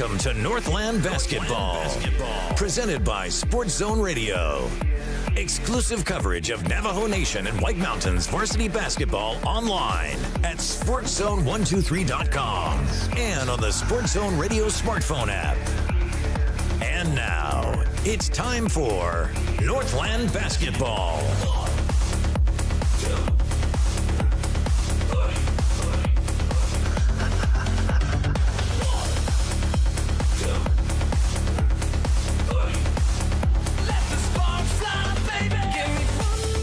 Welcome to Northland Basketball, presented by Sports Zone Radio. Exclusive coverage of Navajo Nation and White Mountains varsity basketball online at SportsZone123.com and on the Sports Zone Radio smartphone app. And now, it's time for Northland Basketball.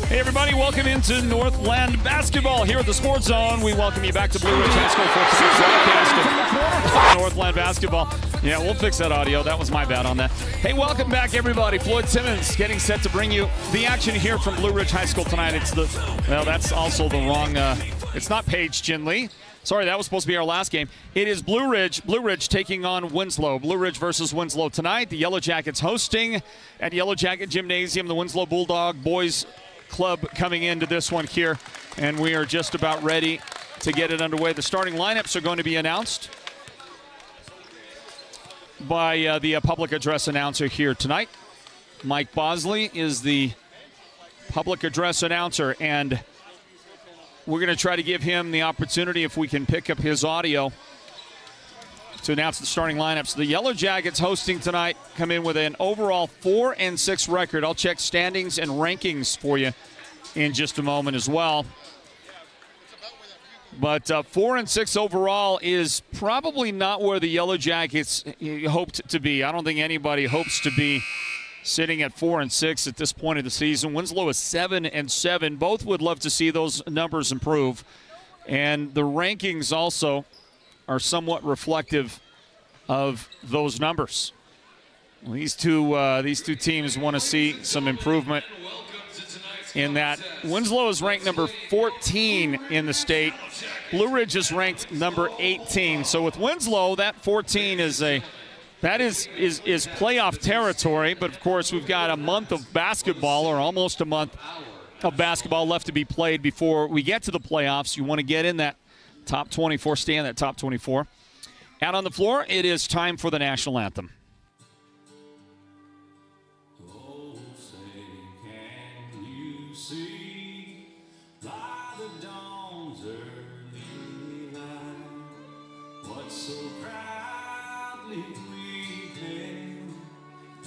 Hey everybody, welcome into Northland Basketball here at the Sports Zone. We welcome you back to Blue Ridge High School for today's broadcast of Northland Basketball. Yeah, we'll fix that audio. That was my bad on that. Hey, welcome back everybody. Floyd Simmons getting set to bring you the action here from Blue Ridge High School tonight. It's the, well, that's also the wrong, it's not Paige Chinley. Sorry, that was supposed to be our last game. It is Blue Ridge. Blue Ridge taking on Winslow. Blue Ridge versus Winslow tonight. The Yellow Jackets hosting at Yellow Jacket Gymnasium. The Winslow Bulldog boys club coming into this one here, and we are just about ready to get it underway. The starting lineups are going to be announced by the public address announcer here tonight. Mike Bosley is the public address announcer, and we're going to try to give him the opportunity, if we can pick up his audio, to announce the starting lineups. The Yellow Jackets hosting tonight come in with an overall 4-6 record. I'll check standings and rankings for you in just a moment as well. But 4-6 overall is probably not where the Yellow Jackets hoped to be. I don't think anybody hopes to be sitting at 4-6 at this point of the season. Winslow is 7-7. Both would love to see those numbers improve. And the rankings also are somewhat reflective of those numbers. Well, these two teams want to see some improvement in that. Winslow is ranked number 14 in the state. Blue Ridge is ranked number 18. So with Winslow, that 14 is playoff territory. But of course, we've got a month of basketball, or almost a month of basketball left to be played before we get to the playoffs. You want to get in that top 24, stay in that top 24. Out on the floor, it is time for the national anthem. Oh, say, can you see by the dawn's early light what so proudly we hailed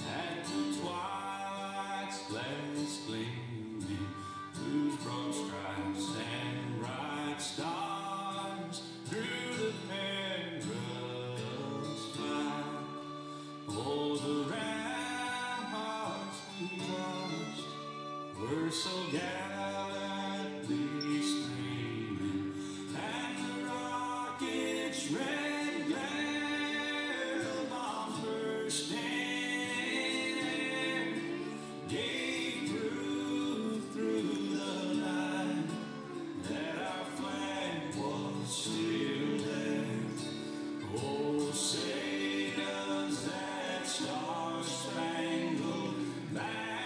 at the twilight's last gleaming, whose broad stripes and bright stars we're so gallantly streaming, and the rocket's red glare of bombs bursting gave proof through the night that our flag was still there. Oh, say does that star-spangled banner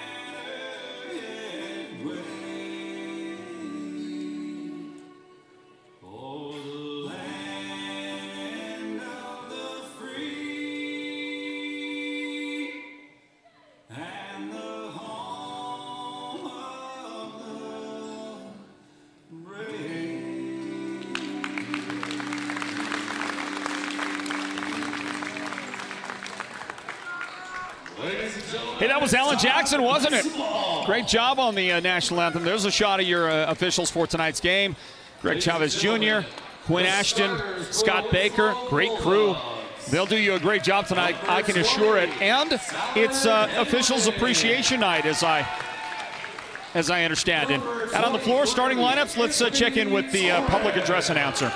was Alan Jackson, wasn't it? Great job on the national anthem. There's a shot of your officials for tonight's game. Greg Chavez Jr., Quinn Ashton, Scott Baker, great crew. They'll do you a great job tonight, I can assure it. And it's officials appreciation night, as I understand it. Out on the floor, starting lineups. Let's check in with the public address announcer.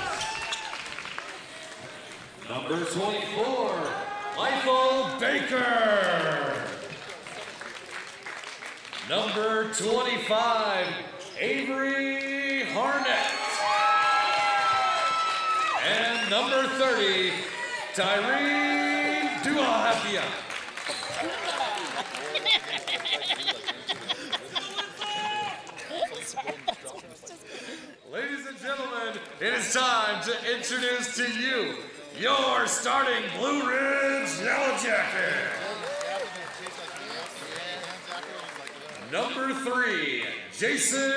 Number 24, Michael Baker. Number 25, Avery Harnett. And number 30, Tyree Duahapia. Ladies and gentlemen, it is time to introduce to you your starting Blue Ridge Yellow Jacket. Number 3, Jason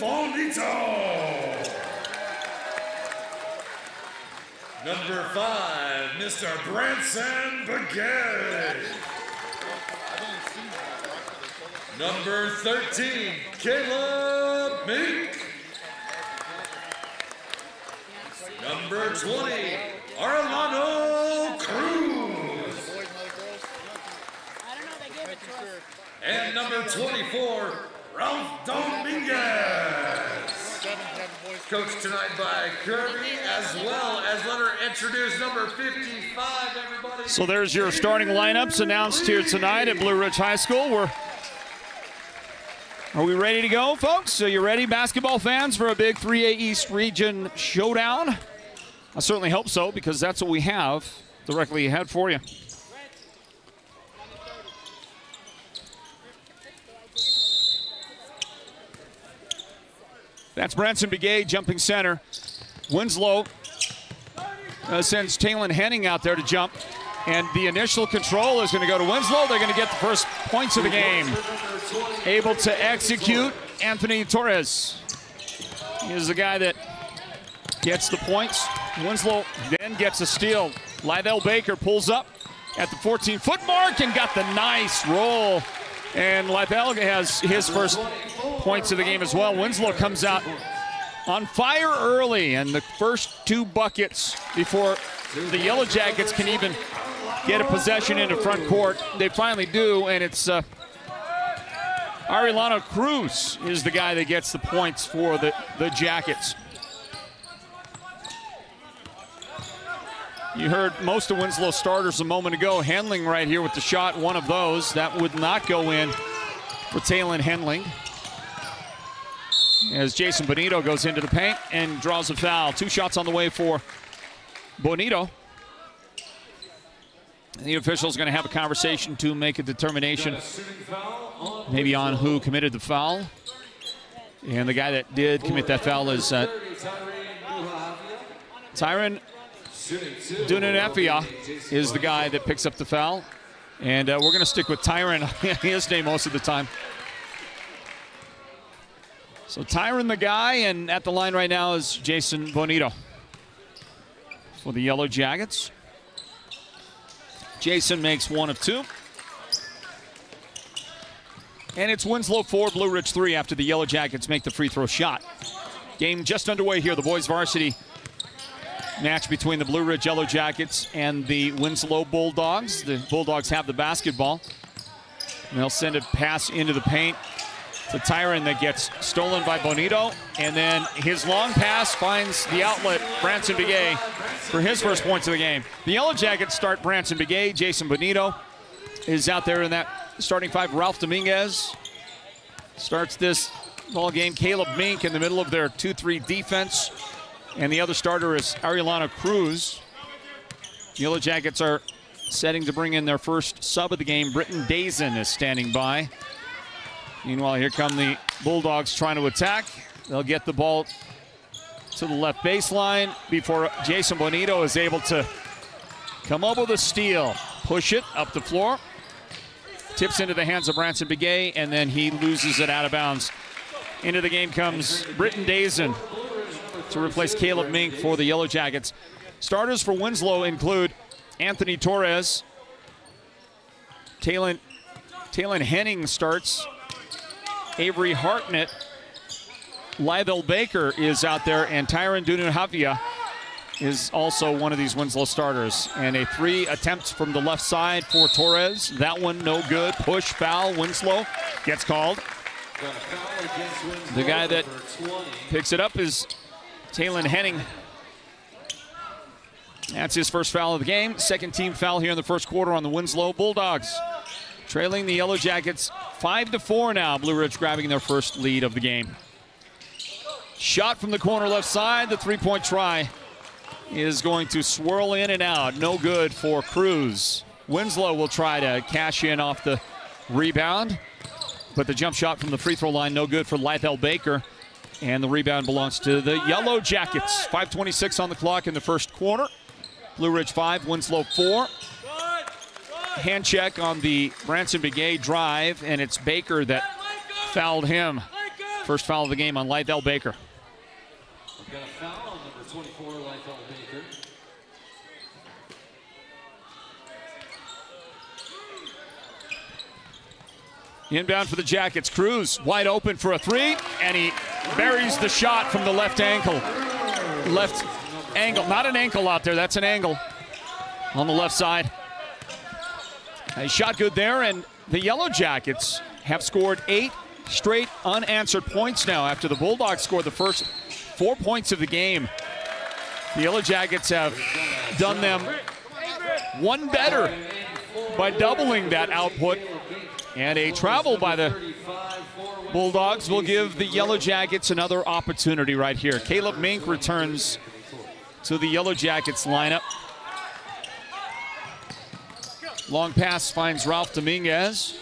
Bonito. Number 5, Mr. Branson Begay. Number 13, Caleb Mink. Number 20, Arlano Cruz. And number 24, Ralph Dominguez. Coached tonight by Kirby, as well as let her introduce number 55, everybody. So there's your starting lineups announced here tonight at Blue Ridge High School. Are we ready to go, folks? So you ready, basketball fans, for a big 3A East Region showdown? I certainly hope so, because that's what we have directly ahead for you. That's Branson Begay jumping center. Winslow sends Taylon Henning out there to jump. And the initial control is going to go to Winslow. They're going to get the first points of the game. Able to execute Anthony Torres. He is the guy that gets the points. Winslow then gets a steal. Lydell Baker pulls up at the 14-foot mark and got the nice roll. And Lydell has his first points of the game as well. Winslow comes out on fire early, and the first two buckets before the Yellow Jackets can even get a possession into front court. They finally do, and it's Arellano Cruz is the guy that gets the points for the Jackets. You heard most of Winslow's starters a moment ago. Henling right here with the shot, one of those. That would not go in for Taylon Henling. As Jason Bonito goes into the paint and draws a foul. Two shots on the way for Bonito. The official's going to have a conversation to make a determination maybe on who committed the foul. And the guy that did commit that foul is Tyron Dunanefia is the guy that picks up the foul. And we're going to stick with Tyron his name most of the time. So Tyron the guy, and at the line right now is Jason Bonito for the Yellow Jackets. Jason makes one of two. And it's Winslow 4, Blue Ridge 3 after the Yellow Jackets make the free throw shot. Game just underway here. The boys varsity match between the Blue Ridge Yellow Jackets and the Winslow Bulldogs. The Bulldogs have the basketball. And they'll send a pass into the paint to Tyron that gets stolen by Bonito. And then his long pass finds the outlet, Branson Begay, for his first points of the game. The Yellow Jackets start Branson Begay. Jason Bonito is out there in that starting five. Ralph Dominguez starts this ball game. Caleb Mink in the middle of their 2-3 defense. And the other starter is Arellano Cruz. The Yellow Jackets are setting to bring in their first sub of the game. Britton Dazen is standing by. Meanwhile, here come the Bulldogs trying to attack. They'll get the ball to the left baseline before Jason Bonito is able to come up with a steal. Push it up the floor. Tips into the hands of Branson Begay, and then he loses it out of bounds. Into the game comes Britton Dazen to replace Caleb Mink for the Yellow Jackets. Starters for Winslow include Anthony Torres. Taylon Henning starts. Avery Hartnett, Lydell Baker is out there, and Tyron Dunanefia is also one of these Winslow starters. And a three attempt from the left side for Torres. That one no good. Push, foul, Winslow gets called. The guy that picks it up is Taylon Henning. That's his first foul of the game. Second team foul here in the first quarter on the Winslow Bulldogs. Trailing the Yellow Jackets 5-4 now. Blue Ridge grabbing their first lead of the game. Shot from the corner left side. The three-point try is going to swirl in and out. No good for Cruz. Winslow will try to cash in off the rebound, but the jump shot from the free throw line no good for Lydell Baker. And the rebound belongs to the Yellow Jackets. 5:26 on the clock in the first quarter. Blue Ridge 5, Winslow 4. Hand check on the Branson Begay drive, and it's Baker that fouled him. First foul of the game on Lythell Baker. We've got a foul on number 24, Lythell Baker. Inbound for the Jackets. Cruz wide open for a three, and he buries the shot from the left ankle. Left angle, not an ankle out there, that's an angle on the left side. A shot good there, and the Yellow Jackets have scored 8 straight unanswered points now after the Bulldogs scored the first 4 points of the game. The Yellow Jackets have done them one better by doubling that output. And a travel by the Bulldogs will give the Yellow Jackets another opportunity right here. Caleb Mink returns to the Yellow Jackets lineup. Long pass finds Ralph Dominguez.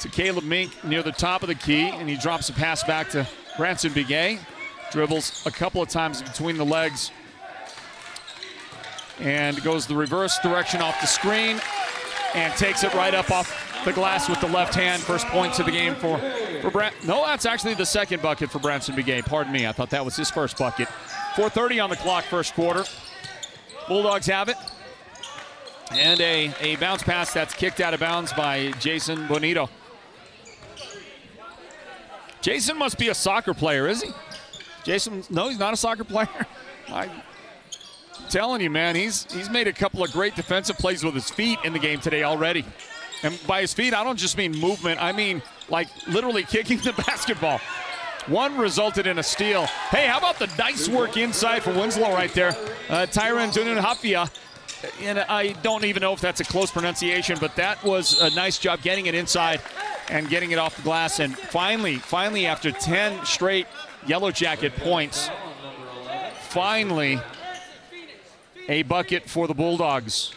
To Caleb Mink near the top of the key, and he drops a pass back to Branson Begay. Dribbles a couple of times between the legs. And goes the reverse direction off the screen. And takes it right up off the glass with the left hand. First points of the game for Branson. No, that's actually the second bucket for Branson Begay. Pardon me, I thought that was his first bucket. 4:30 on the clock, first quarter. Bulldogs have it. And a bounce pass that's kicked out of bounds by Jason Bonito. Jason must be a soccer player, is he? Jason, no, he's not a soccer player. I'm telling you, man, he's made a couple of great defensive plays with his feet in the game today already. And by his feet, I don't just mean movement. I mean, like, literally kicking the basketball. One resulted in a steal. Hey, how about the nice work inside for Winslow right there? Tyron Dunun-Hafia. And I don't even know if that's a close pronunciation, but that was a nice job getting it inside and getting it off the glass. And finally, after 10 straight Yellow Jacket points, finally, a bucket for the Bulldogs.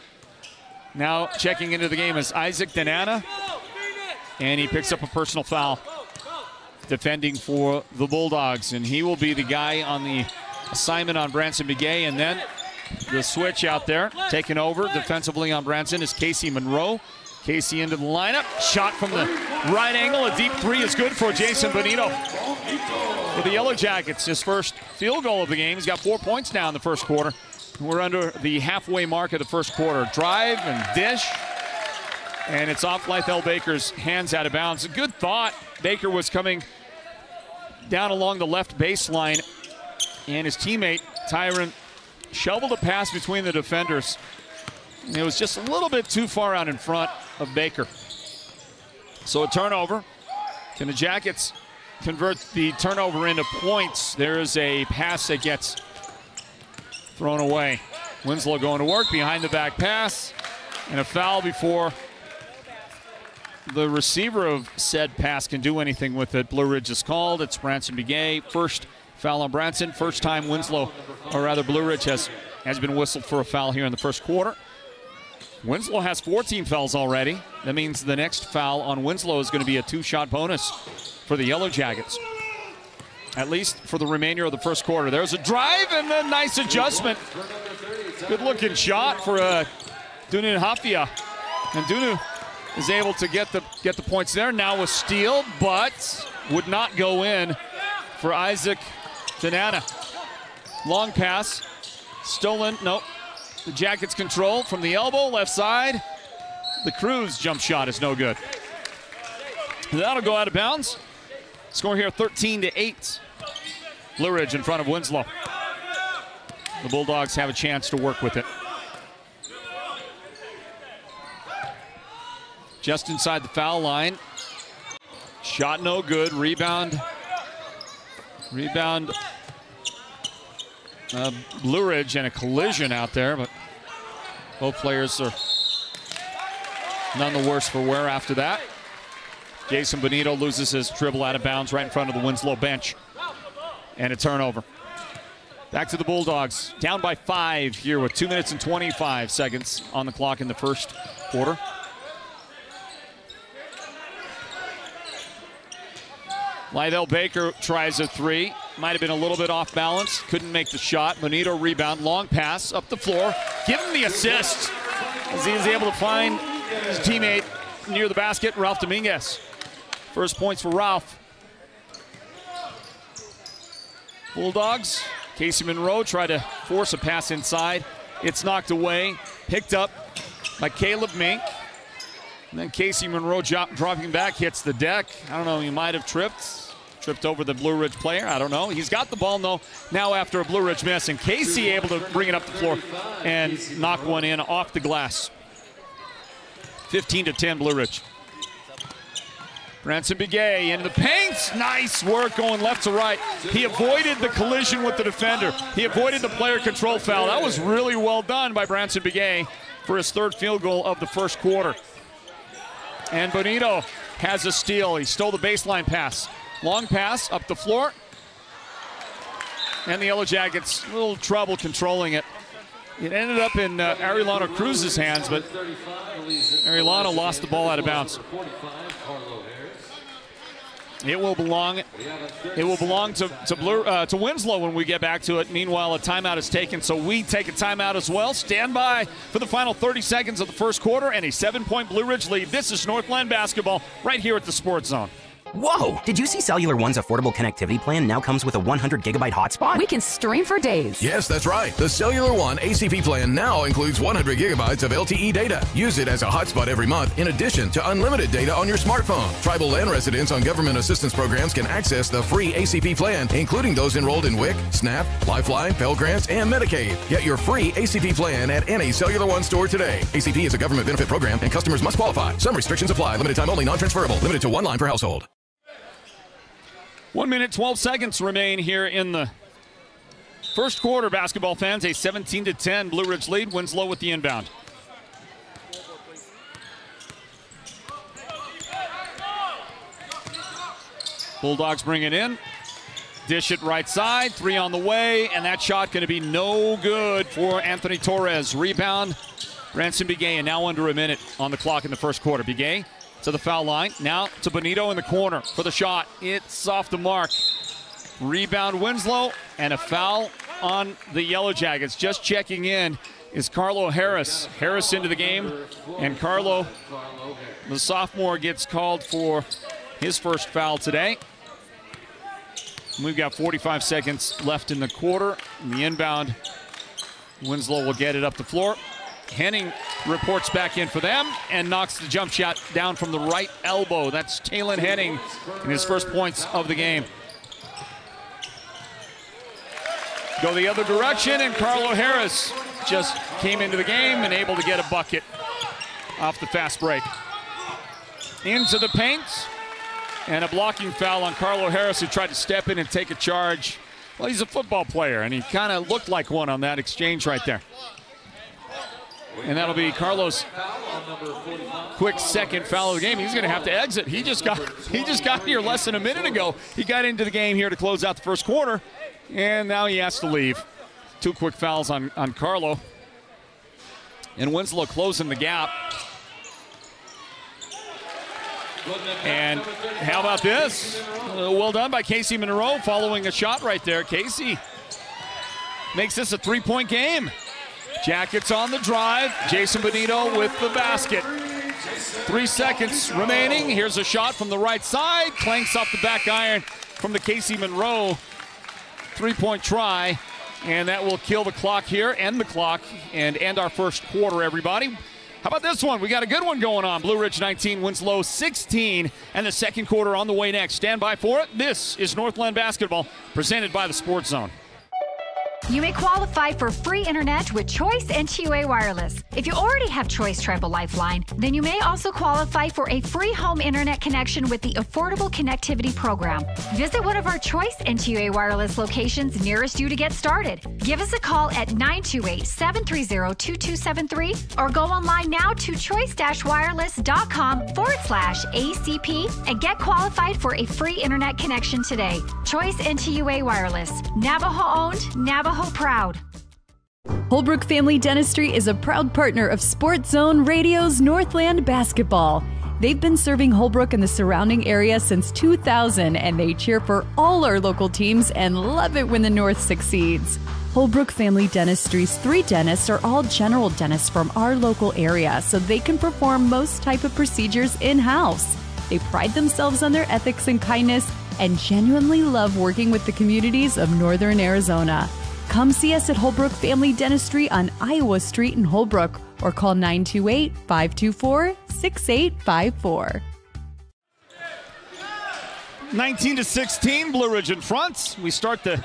Now checking into the game is Isaac Danana, and he picks up a personal foul defending for the Bulldogs, and he will be the guy on the assignment on Branson Begay. And then the switch out there, taking over defensively on Branson, is Casey Monroe. Casey into the lineup, shot from the right angle, a deep three is good for Jason Bonito. For the Yellow Jackets, his first field goal of the game. He's got 4 points now in the first quarter. We're under the halfway mark of the first quarter. Drive and dish. And it's off Lythell Baker's hands out of bounds. A good thought. Baker was coming down along the left baseline. And his teammate, Tyron, shoveled a pass between the defenders. And it was just a little bit too far out in front of Baker. So a turnover. Can the Jackets convert the turnover into points? There is a pass that gets thrown away. Winslow going to work, behind the back pass, and a foul before the receiver of said pass can do anything with it. Blue Ridge is called. It's Branson Begay. First foul on Branson. First time Winslow, or rather Blue Ridge has been whistled for a foul here in the first quarter. Winslow has 14 fouls already. That means the next foul on Winslow is going to be a 2-shot bonus for the Yellow Jackets, at least for the remainder of the first quarter. There's a drive and a nice adjustment. Good looking shot for Dunun-Hafia. And Dunu is able to get the points there. Now a steal, but would not go in for Isaac Danana. Long pass, stolen, nope. The Jackets control from the elbow, left side. The Cruz jump shot is no good. That'll go out of bounds. Score here 13-8. Blue Ridge in front of Winslow. The Bulldogs have a chance to work with it. Just inside the foul line. Shot no good. Rebound. Blue Ridge, and a collision out there, but both players are none the worse for wear after that. Jason Bonito loses his dribble out of bounds right in front of the Winslow bench. And a turnover. Back to the Bulldogs. Down by 5 here with 2 minutes and 25 seconds on the clock in the first quarter. Lydell Baker tries a three. Might have been a little bit off balance. Couldn't make the shot. Bonito rebound. Long pass up the floor. Give him the assist as he is able to find his teammate near the basket, Ralph Dominguez. First points for Ralph. Bulldogs. Casey Monroe tried to force a pass inside. It's knocked away. Picked up by Caleb Mink. And then Casey Monroe dropping back, hits the deck. I don't know, he might have tripped over the Blue Ridge player. I don't know. He's got the ball though now after a Blue Ridge miss, and Casey able to bring it up the floor and knock one in off the glass. 15-10 Blue Ridge. Branson Begay in the paint. Nice work going left to right. He avoided the collision with the defender. He avoided the player control foul. That was really well done by Branson Begay for his third field goal of the first quarter. And Bonito has a steal. He stole the baseline pass. Long pass up the floor. And the Yellow Jackets, a little trouble controlling it. It ended up in Arellano Cruz's hands, but Arellano lost the ball out of bounds. It will belong to Winslow when we get back to it. Meanwhile, a timeout is taken, so we take a timeout as well. Stand by for the final 30 seconds of the first quarter and a 7-point Blue Ridge lead. This is Northland basketball right here at the Sports Zone. Whoa! Did you see Cellular One's affordable connectivity plan now comes with a 100-gigabyte hotspot? We can stream for days. Yes, that's right. The Cellular One ACP plan now includes 100 gigabytes of LTE data. Use it as a hotspot every month in addition to unlimited data on your smartphone. Tribal land residents on government assistance programs can access the free ACP plan, including those enrolled in WIC, SNAP, Lifeline, Pell Grants, and Medicaid. Get your free ACP plan at any Cellular One store today. ACP is a government benefit program, and customers must qualify. Some restrictions apply. Limited time only, non-transferable. Limited to one line per household. 1 minute, 12 seconds remain here in the first quarter, basketball fans. A 17-10 Blue Ridge lead. Winslow with the inbound. Bulldogs bring it in. Dish it right side. Three on the way, and that shot going to be no good for Anthony Torres. Rebound, Ransom Begay, and now under a minute on the clock in the first quarter. Begay to the foul line. Now to Bonito in the corner for the shot. It's off the mark. Rebound Winslow, and a foul on the Yellow Jackets. Just checking in is Carlo Harris. Harris into the game, and Carlo, the sophomore, gets called for his first foul today. And we've got 45 seconds left in the quarter. In the inbound, Winslow will get it up the floor. Henning reports back in for them and knocks the jump shot down from the right elbow. That's Taylon Henning in his first points of the game. Go the other direction, and Carlo Harris just came into the game and able to get a bucket off the fast break. Into the paint, and a blocking foul on Carlo Harris, who tried to step in and take a charge. Well, he's a football player, and he kind of looked like one on that exchange right there. And that'll be Carlo's quick second foul of the game. He's going to have to exit. He just got here less than a minute ago. He got into the game here to close out the first quarter, and now he has to leave. Two quick fouls on Carlo. And Winslow closing the gap. And how about this? Well done by Casey Monroe following a shot right there. Casey makes this a three-point game. Jackets on the drive. Jason Bonito with the basket. 3 seconds remaining. Here's a shot from the right side. Clanks off the back iron from the Casey Monroe three-point try. And that will kill the clock here, end the clock, and end our first quarter, everybody. How about this one? We got a good one going on. Blue Ridge 19, Winslow 16, and the second quarter on the way next. Stand by for it. This is Northland Basketball, presented by the Sports Zone. You may qualify for free internet with Choice and T-Way Wireless. If you already have Choice Tribal Lifeline, then you may also qualify for a free home internet connection with the Affordable Connectivity Program. Visit one of our Choice and T-Way Wireless locations nearest you to get started. Give us a call at 928-730-2273 or go online now to choice-wireless.com/ACP and get qualified for a free internet connection today. Choice and T-Way Wireless. Navajo-owned, Navajo proud. Holbrook Family Dentistry is a proud partner of Sports Zone Radio's Northland Basketball. They've been serving Holbrook and the surrounding area since 2000, and they cheer for all our local teams and love it when the North succeeds. Holbrook Family Dentistry's 3 dentists are all general dentists from our local area, so they can perform most type of procedures in-house. They pride themselves on their ethics and kindness and genuinely love working with the communities of Northern Arizona. Come see us at Holbrook Family Dentistry on Iowa Street in Holbrook or call 928-524-6854. 19-16, Blue Ridge in front. We start the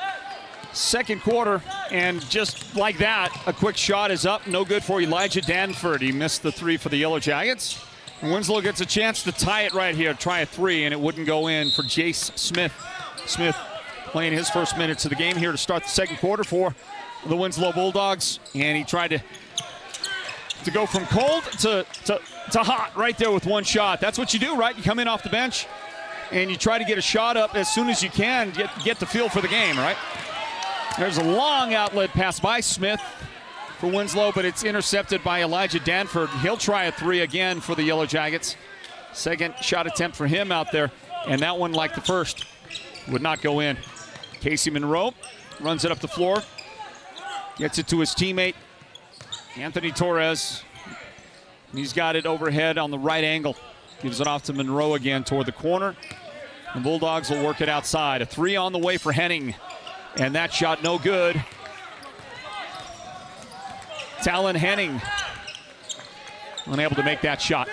second quarter, and just like that, a quick shot is up. No good for Elijah Danford. He missed the three for the Yellow Jackets. And Winslow gets a chance to tie it right here. Try a three, and it wouldn't go in for Jace Smith. Smith playing his first minutes of the game here to start the second quarter for the Winslow Bulldogs. And he tried to go from cold to hot right there with one shot. That's what you do, right? You come in off the bench, and you try to get a shot up as soon as you can, get the feel for the game, right? There's a long outlet pass by Smith for Winslow, but it's intercepted by Elijah Danford. He'll try a three again for the Yellow Jackets. Second shot attempt for him out there, and that one, like the first, would not go in. Casey Monroe runs it up the floor, gets it to his teammate, Anthony Torres. He's got it overhead on the right angle. Gives it off to Monroe again toward the corner. The Bulldogs will work it outside. A three on the way for Henning, and that shot no good. Talon Henning unable to make that shot.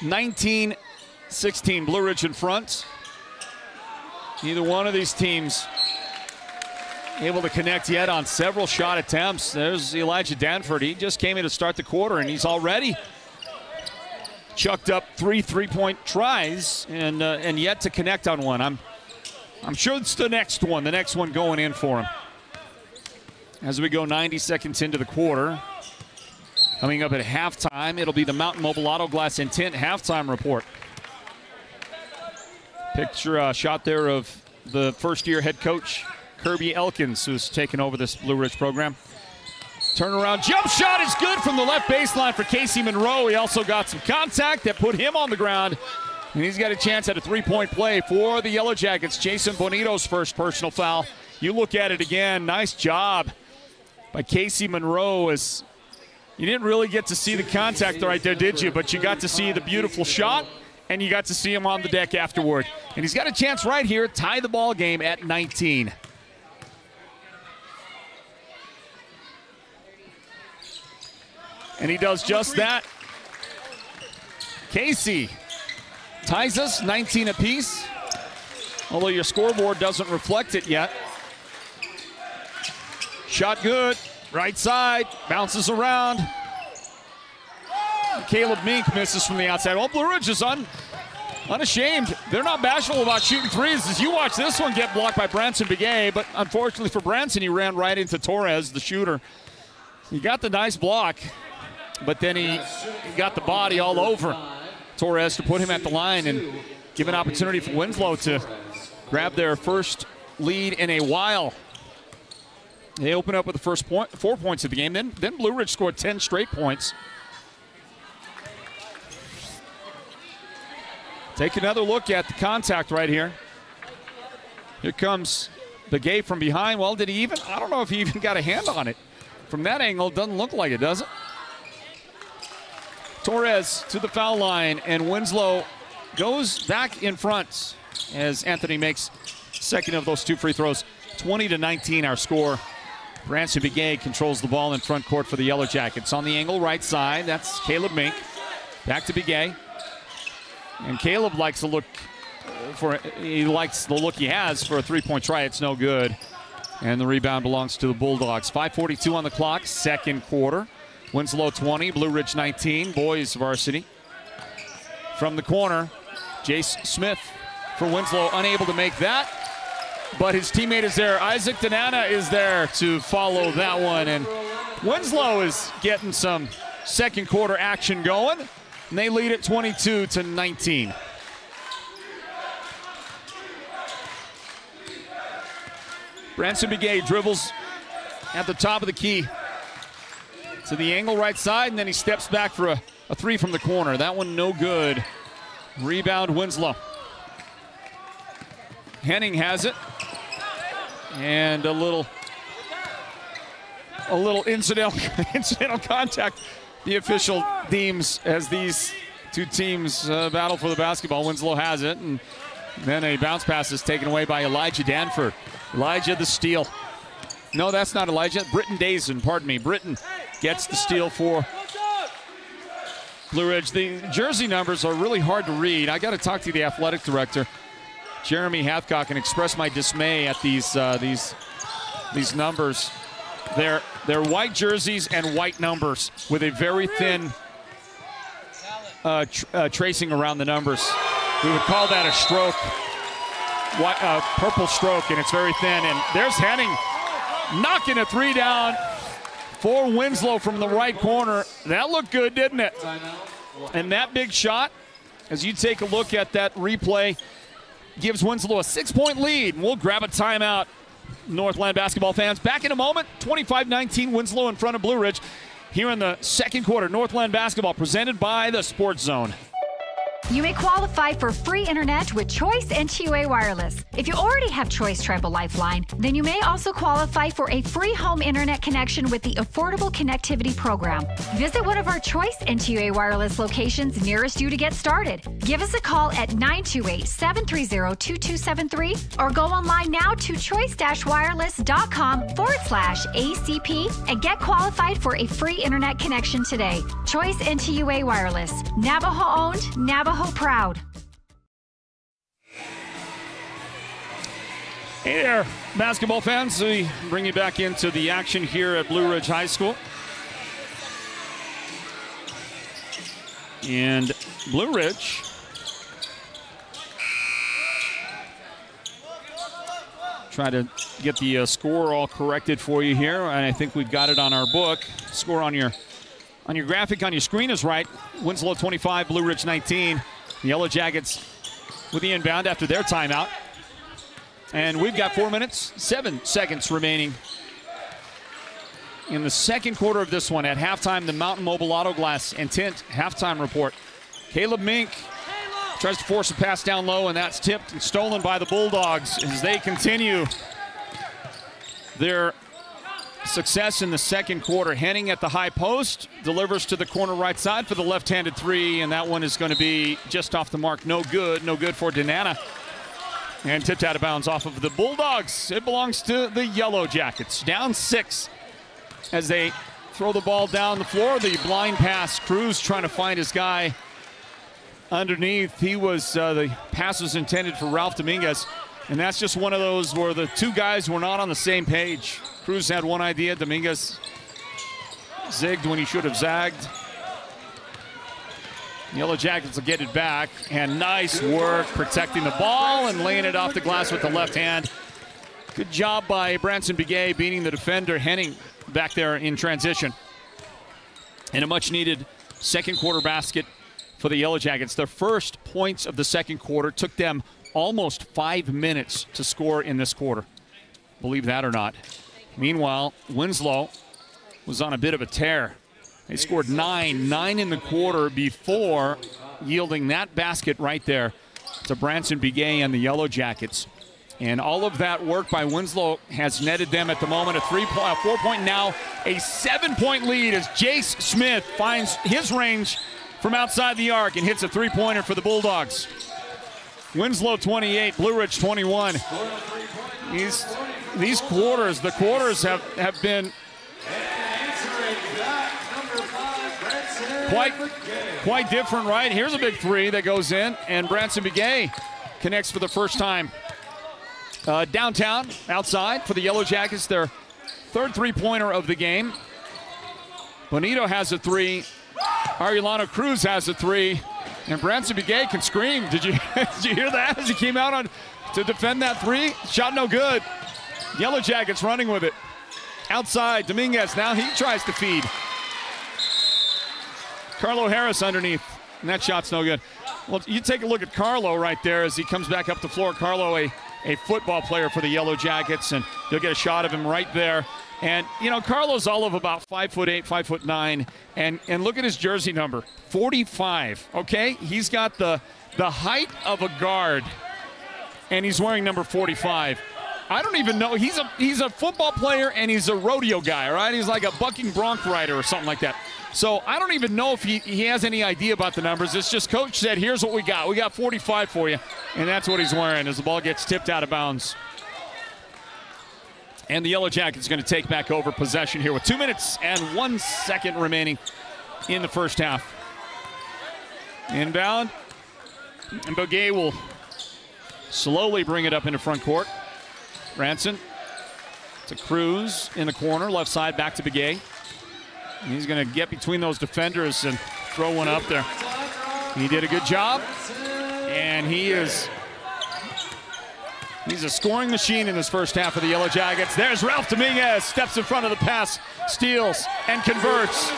19-16, Blue Ridge in front. Neither one of these teams able to connect yet on several shot attempts. There's Elijah Danford. He just came in to start the quarter, and he's already chucked up three 3-point tries and yet to connect on one. I'm sure it's the next one going in for him. As we go 90 seconds into the quarter, coming up at halftime, it'll be the Mountain Mobile Auto Glass and Tint halftime report. Picture a shot there of the first-year head coach, Kirby Elkins, who's taken over this Blue Ridge program. Turnaround jump shot is good from the left baseline for Casey Monroe. He also got some contact that put him on the ground, and he's got a chance at a three-point play for the Yellow Jackets. Jason Bonito's first personal foul. You look at it again, nice job by Casey Monroe. As you didn't really get to see the contact right there, did you? But you got to see the beautiful shot, and you got to see him on the deck afterward. And he's got a chance right here, tie the ball game at 19. And he does just that. Casey ties us 19 apiece, although your scoreboard doesn't reflect it yet. Shot good, right side, bounces around. Caleb Mink misses from the outside. Well, Blue Ridge is unashamed. They're not bashful about shooting threes. As you watch this one get blocked by Branson Begay, but unfortunately for Branson, he ran right into Torres, the shooter. He got the nice block, but then he got the body all over Torres to put him at the line and give an opportunity for Winslow to grab their first lead in a while. They open up with the first point, 4 points of the game. Then Blue Ridge scored 10 straight points. Take another look at the contact right here. Here comes Begay from behind. Well, did he even? I don't know if he even got a hand on it. From that angle, it doesn't look like it, does it? Torres to the foul line, and Winslow goes back in front as Anthony makes second of those two free throws. 20-19 our score. Branson Begay controls the ball in front court for the Yellow Jackets. On the angle right side, that's Caleb Mink. Back to Begay. And Caleb likes the look he has for a three-point try. It's no good. And the rebound belongs to the Bulldogs. 5:42 on the clock, second quarter. Winslow 20, Blue Ridge 19, boys varsity. From the corner, Jace Smith for Winslow, unable to make that. But his teammate is there. Isaac Danana is there to follow that one. And Winslow is getting some second quarter action going. And they lead at 22-19. Branson Begay dribbles at the top of the key to the angle right side, and then he steps back for a a three from the corner. That one no good. Rebound Winslow. Henning has it. And a little incidental contact. The official deems as these two teams battle for the basketball. Winslow has it, and then a bounce pass is taken away by Elijah Danford. Elijah the steal. No, that's not Elijah. Britton Dazen, pardon me. Britton gets the steal for Blue Ridge. The jersey numbers are really hard to read. I got to talk to the athletic director, Jeremy Hathcock, and express my dismay at these numbers. They're white jerseys and white numbers with a very thin tracing around the numbers. We would call that a stroke, white, purple stroke, and it's very thin. And there's Henning knocking a three down for Winslow from the right corner. That looked good, didn't it? And that big shot, as you take a look at that replay, gives Winslow a 6-point lead. And we'll grab a timeout. Northland basketball fans, back in a moment. 25-19 Winslow in front of Blue Ridge here in the second quarter. Northland basketball presented by the Sports Zone. You may qualify for free internet with Choice and T-Way Wireless. If you already have Choice Tribal Lifeline, then you may also qualify for a free home internet connection with the Affordable Connectivity Program. Visit one of our Choice and T-Way Wireless locations nearest you to get started. Give us a call at 928-730-2273 or go online now to choice-wireless.com/ACP and get qualified for a free internet connection today. Choice and T-Way Wireless. Navajo-owned, Navajo proud. Hey there, basketball fans. We bring you back into the action here at Blue Ridge High School. And Blue Ridge try to get the score all corrected for you here, and I think we've got it on our book. Score on your graphic on your screen is right. Winslow 25, Blue Ridge 19. The Yellow Jackets with the inbound after their timeout. And we've got 4 minutes, 7 seconds remaining in the second quarter of this one. At halftime, the Mountain Mobile Auto Glass and Tint halftime report. Caleb Mink tries to force a pass down low, and that's tipped and stolen by the Bulldogs as they continue their success in the second quarter. Henning at the high post, delivers to the corner right side for the left-handed three, and that one is going to be just off the mark. No good, no good for Denana. And tipped out of bounds off of the Bulldogs. It belongs to the Yellow Jackets. Down 6 as they throw the ball down the floor. The blind pass, Cruz trying to find his guy underneath. He was, the pass was intended for Ralph Dominguez, and that's just one of those where the two guys were not on the same page. Cruz had one idea. Dominguez zigged when he should have zagged. The Yellow Jackets will get it back. And nice work protecting the ball and laying it off the glass with the left hand. Good job by Branson Begay beating the defender Henning back there in transition. And a much-needed second quarter basket for the Yellow Jackets. Their first points of the second quarter. Took them almost 5 minutes to score in this quarter. Believe that or not. Meanwhile, Winslow was on a bit of a tear. They scored nine in the quarter before yielding that basket right there to Branson Begay and the Yellow Jackets. And all of that work by Winslow has netted them at the moment a 4-point, now a 7-point lead as Jace Smith finds his range from outside the arc and hits a 3-pointer for the Bulldogs. Winslow 28, Blue Ridge 21. These quarters, the quarters have been quite different, right? Here's a big three that goes in, and Branson Begay connects for the first time. Downtown, outside for the Yellow Jackets, their third three-pointer of the game. Bonito has a three. Arielano Cruz has a three. And Branson Begay can scream. Did you hear that as he came out on to defend that three? Shot no good. Yellow Jackets running with it. Outside, Dominguez, now he tries to feed. Carlo Harris underneath, and that shot's no good. Well, you take a look at Carlo right there as he comes back up the floor. Carlo, a football player for the Yellow Jackets, and you'll get a shot of him right there. And, you know, Carlos Olive, about 5'8", 5'9", and look at his jersey number, 45, okay? He's got the height of a guard, and he's wearing number 45. I don't even know, he's a football player and he's a rodeo guy, all right? He's like a bucking bronc rider or something like that. So I don't even know if he has any idea about the numbers. It's just coach said, here's what we got. We got 45 for you, and that's what he's wearing as the ball gets tipped out of bounds. And the Yellow Jackets going to take back over possession here with 2 minutes and 1 second remaining in the first half. Inbound, and Boguet will slowly bring it up into front court. Ranson to Cruz in the corner, left side, back to Begay. He's going to get between those defenders and throw one up there. He did a good job, and he's a scoring machine in this first half of the Yellow Jackets. There's Ralph Dominguez, steps in front of the pass, steals, and converts.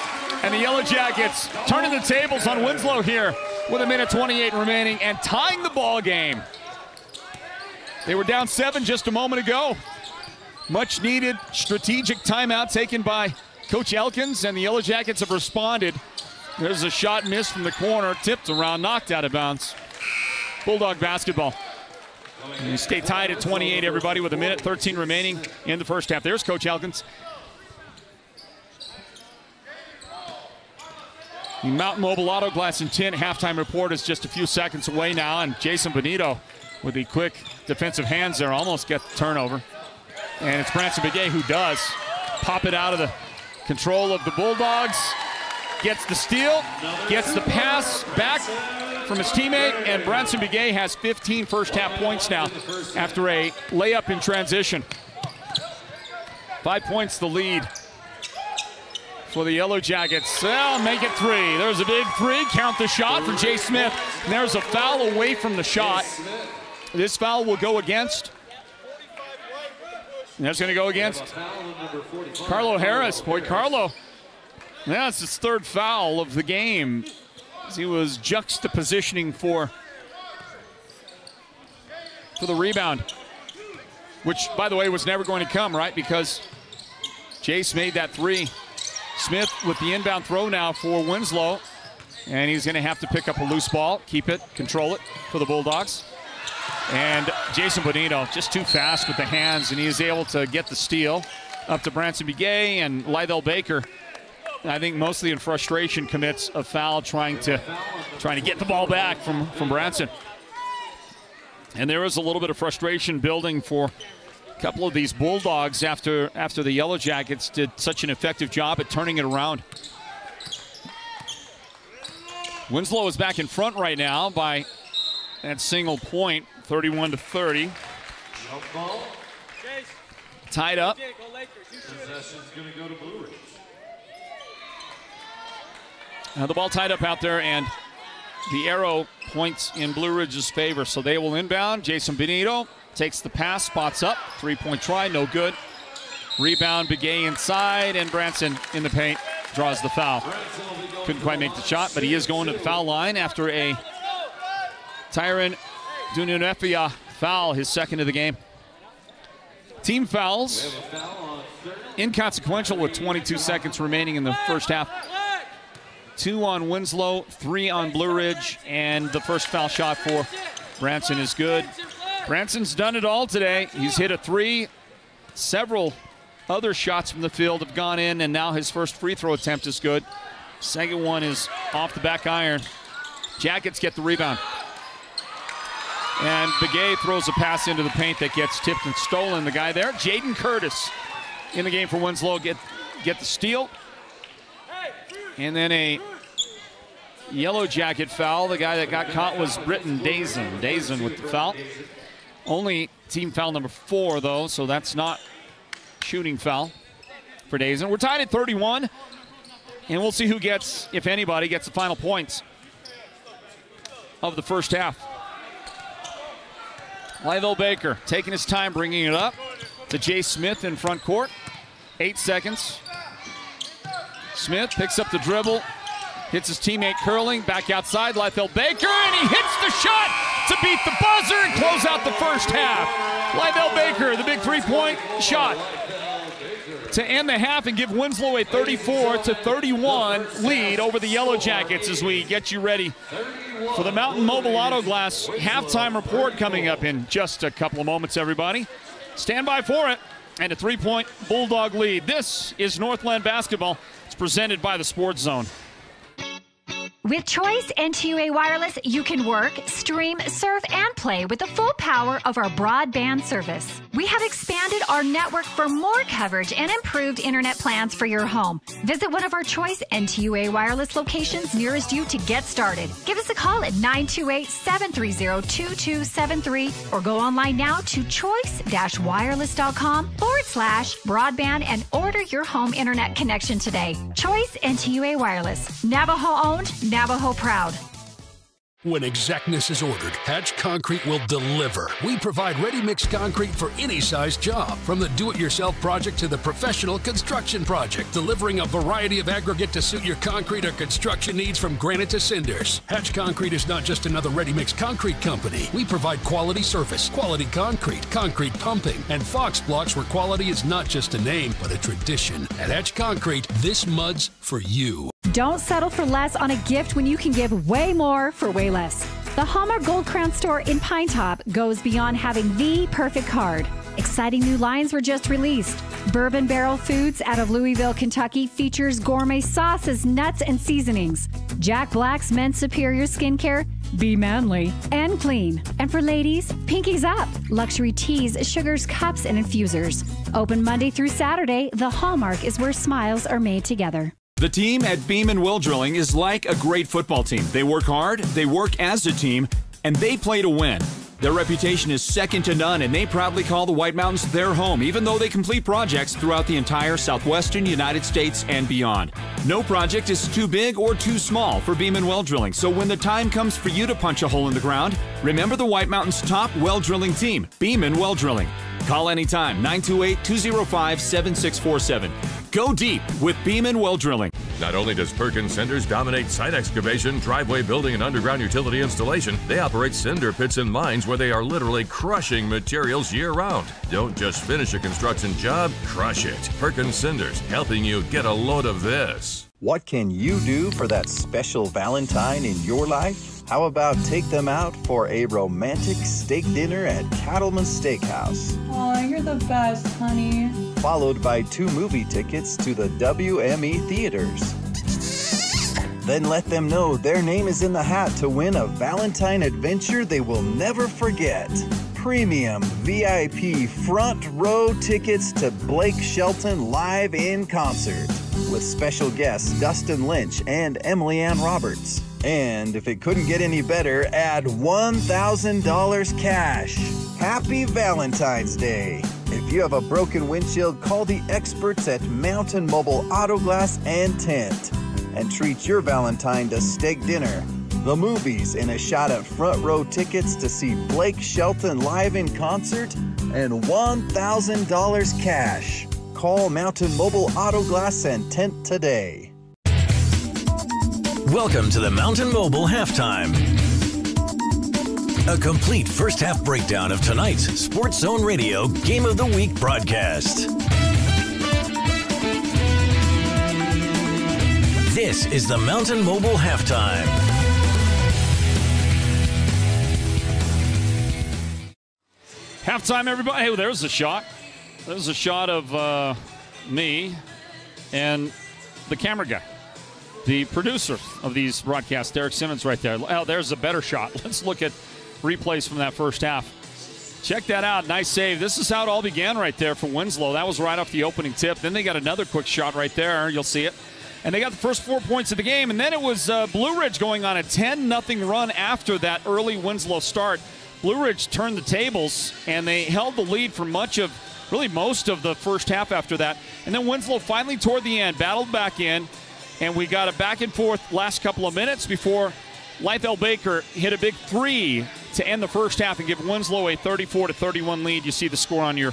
And the Yellow Jackets turning the tables on Winslow here with 1:28 remaining and tying the ball game. They were down 7 just a moment ago. Much needed strategic timeout taken by Coach Elkins, and the Yellow Jackets have responded. There's a shot missed from the corner, tipped around, knocked out of bounds. Bulldog basketball. And you stay tied at 28, everybody, with 1:13 remaining in the first half. There's Coach Elkins. The Mountain Mobile Auto Glass and Tint halftime report is just a few seconds away now, and Jason Benito with the quick defensive hands there, almost get the turnover. And it's Branson Begay who does pop it out of the control of the Bulldogs. Gets the steal, gets the pass back from his teammate, and Branson Begay has 15 first half points now after a layup in transition. 5 points the lead for the Yellow Jackets. They'll make it 3. There's a big 3, count the shot for Jay Smith. And there's a foul away from the shot. This foul will go against, and that's going to go against Carlo Harris. Boy, Carlo, that's his 3rd foul of the game. He was juxtapositioning for the rebound, which, by the way, was never going to come, right? Because Jace made that 3. Smith with the inbound throw now for Winslow, and he's going to have to pick up a loose ball, keep it, control it for the Bulldogs. And Jason Bonito just too fast with the hands, and he is able to get the steal up to Branson Begay, and Lydell Baker, I think mostly in frustration, commits a foul trying to get the ball back from Branson. And there is a little bit of frustration building for a couple of these Bulldogs after the Yellow Jackets did such an effective job at turning it around. Winslow is back in front right now by that single point, 31-30. Tied up. Now the ball tied up out there, and the arrow points in Blue Ridge's favor, so they will inbound. Jason Benito takes the pass, spots up, three-point try, no good. Rebound, Begay inside, and Branson in the paint draws the foul. Couldn't quite make the shot, but he is going to the foul line after a Tyron Dununefia foul, his 2nd of the game. Team fouls, inconsequential with 22 seconds remaining in the first half. 2 on Winslow, 3 on Blue Ridge, and the first foul shot for Branson is good. Branson's done it all today. He's hit a 3. Several other shots from the field have gone in, and now his first free throw attempt is good. 2nd one is off the back iron. Jackets get the rebound. And Begay throws a pass into the paint that gets tipped and stolen. The guy there, Jaden Curtis, in the game for Winslow, get the steal. And then a Yellow Jacket foul. The guy that got caught was Britton Dazen. Dazen with the foul. Only team foul number 4, though, so that's not shooting foul for Dazen. We're tied at 31, and we'll see who gets, if anybody, gets the final points of the first half. Lydell Baker taking his time, bringing it up to Jay Smith in front court. 8 seconds. Smith picks up the dribble, hits his teammate curling, back outside, Lydell Baker, and he hits the shot to beat the buzzer and close out the first half. Lydell Baker, the big 3-point shot. to end the half and give Winslow a 34-31 lead over the Yellow Jackets as we get you ready for the Mountain Mobile Auto Glass halftime report coming up in just a couple of moments, everybody. Stand by for it. And a three-point Bulldog lead. This is Northland Basketball. It's presented by the Sports Zone. With Choice and NTUA Wireless, you can work, stream, surf, and play with the full power of our broadband service. We have expanded our network for more coverage and improved internet plans for your home. Visit one of our Choice and NTUA Wireless locations nearest you to get started. Give us a call at 928-730-2273 or go online now to choice-wireless.com/broadband and order your home internet connection today. Choice and NTUA Wireless, Navajo-owned, Navajo proud. When exactness is ordered, Hatch Concrete will deliver. We provide ready-mix concrete for any size job, from the do-it-yourself project to the professional construction project, delivering a variety of aggregate to suit your concrete or construction needs from granite to cinders. Hatch Concrete is not just another ready-mix concrete company. We provide quality service, quality concrete, concrete pumping, and Fox blocks where quality is not just a name, but a tradition. At Hatch Concrete, this mud's for you. Don't settle for less on a gift when you can give way more for way less. The Hallmark Gold Crown store in Pine Top goes beyond having the perfect card. Exciting new lines were just released. Bourbon Barrel Foods out of Louisville, Kentucky features gourmet sauces, nuts, and seasonings. Jack Black's Men's Superior Skincare, be manly and clean. And for ladies, Pinkies Up, luxury teas, sugars, cups, and infusers. Open Monday through Saturday, the Hallmark is where smiles are made together. The team at Beam and Will Drilling is like a great football team. They work hard, they work as a team, and they play to win. Their reputation is second to none, and they proudly call the White Mountains their home, even though they complete projects throughout the entire southwestern United States and beyond. No project is too big or too small for Beam and Well Drilling, so when the time comes for you to punch a hole in the ground, remember the White Mountains' top well drilling team, Beam and Well Drilling. Call anytime, 928-205-7647. Go deep with Beam and Well Drilling. Not only does Perkins Cinders dominate site excavation, driveway building, and underground utility installation, they operate cinder pits and mines where they are literally crushing materials year-round. Don't just finish a construction job, crush it. Perkins Cinders, helping you get a load of this. What can you do for that special Valentine in your life? How about take them out for a romantic steak dinner at Cattleman Steakhouse? Aw, you're the best, honey. Followed by 2 movie tickets to the WME Theaters. Then let them know their name is in the hat to win a Valentine adventure they will never forget. Premium VIP front row tickets to Blake Shelton live in concert with special guests Dustin Lynch and Emily Ann Roberts. And if it couldn't get any better, add $1,000 cash. Happy Valentine's Day. If you have a broken windshield, call the experts at Mountain Mobile Auto Glass and Tint and treat your Valentine to steak dinner, the movies, and a shot at front row tickets to see Blake Shelton live in concert and $1,000 cash. Call Mountain Mobile Auto Glass and Tint today. Welcome to the Mountain Mobile Halftime. A complete first half breakdown of tonight's Sports Zone Radio Game of the Week broadcast. This is the Mountain Mobile Halftime. Halftime, everybody. Hey, there's a shot. There's a shot of me and the camera guy, the producer of these broadcasts, Derek Simmons, right there. Oh, there's a better shot. Let's look at replays from that first half. Check that out. Nice save. This is how it all began right there for Winslow. That was right off the opening tip. Then they got another quick shot right there. You'll see it. And they got the first 4 points of the game. And then it was Blue Ridge going on a 10-0 run after that early Winslow start. Blue Ridge turned the tables, and they held the lead for much of, really most of the first half after that. And then Winslow finally toward the end, battled back in, and we got a back and forth last couple of minutes before Lythell Baker hit a big 3 to end the first half and give Winslow a 34-31 lead. You see the score on your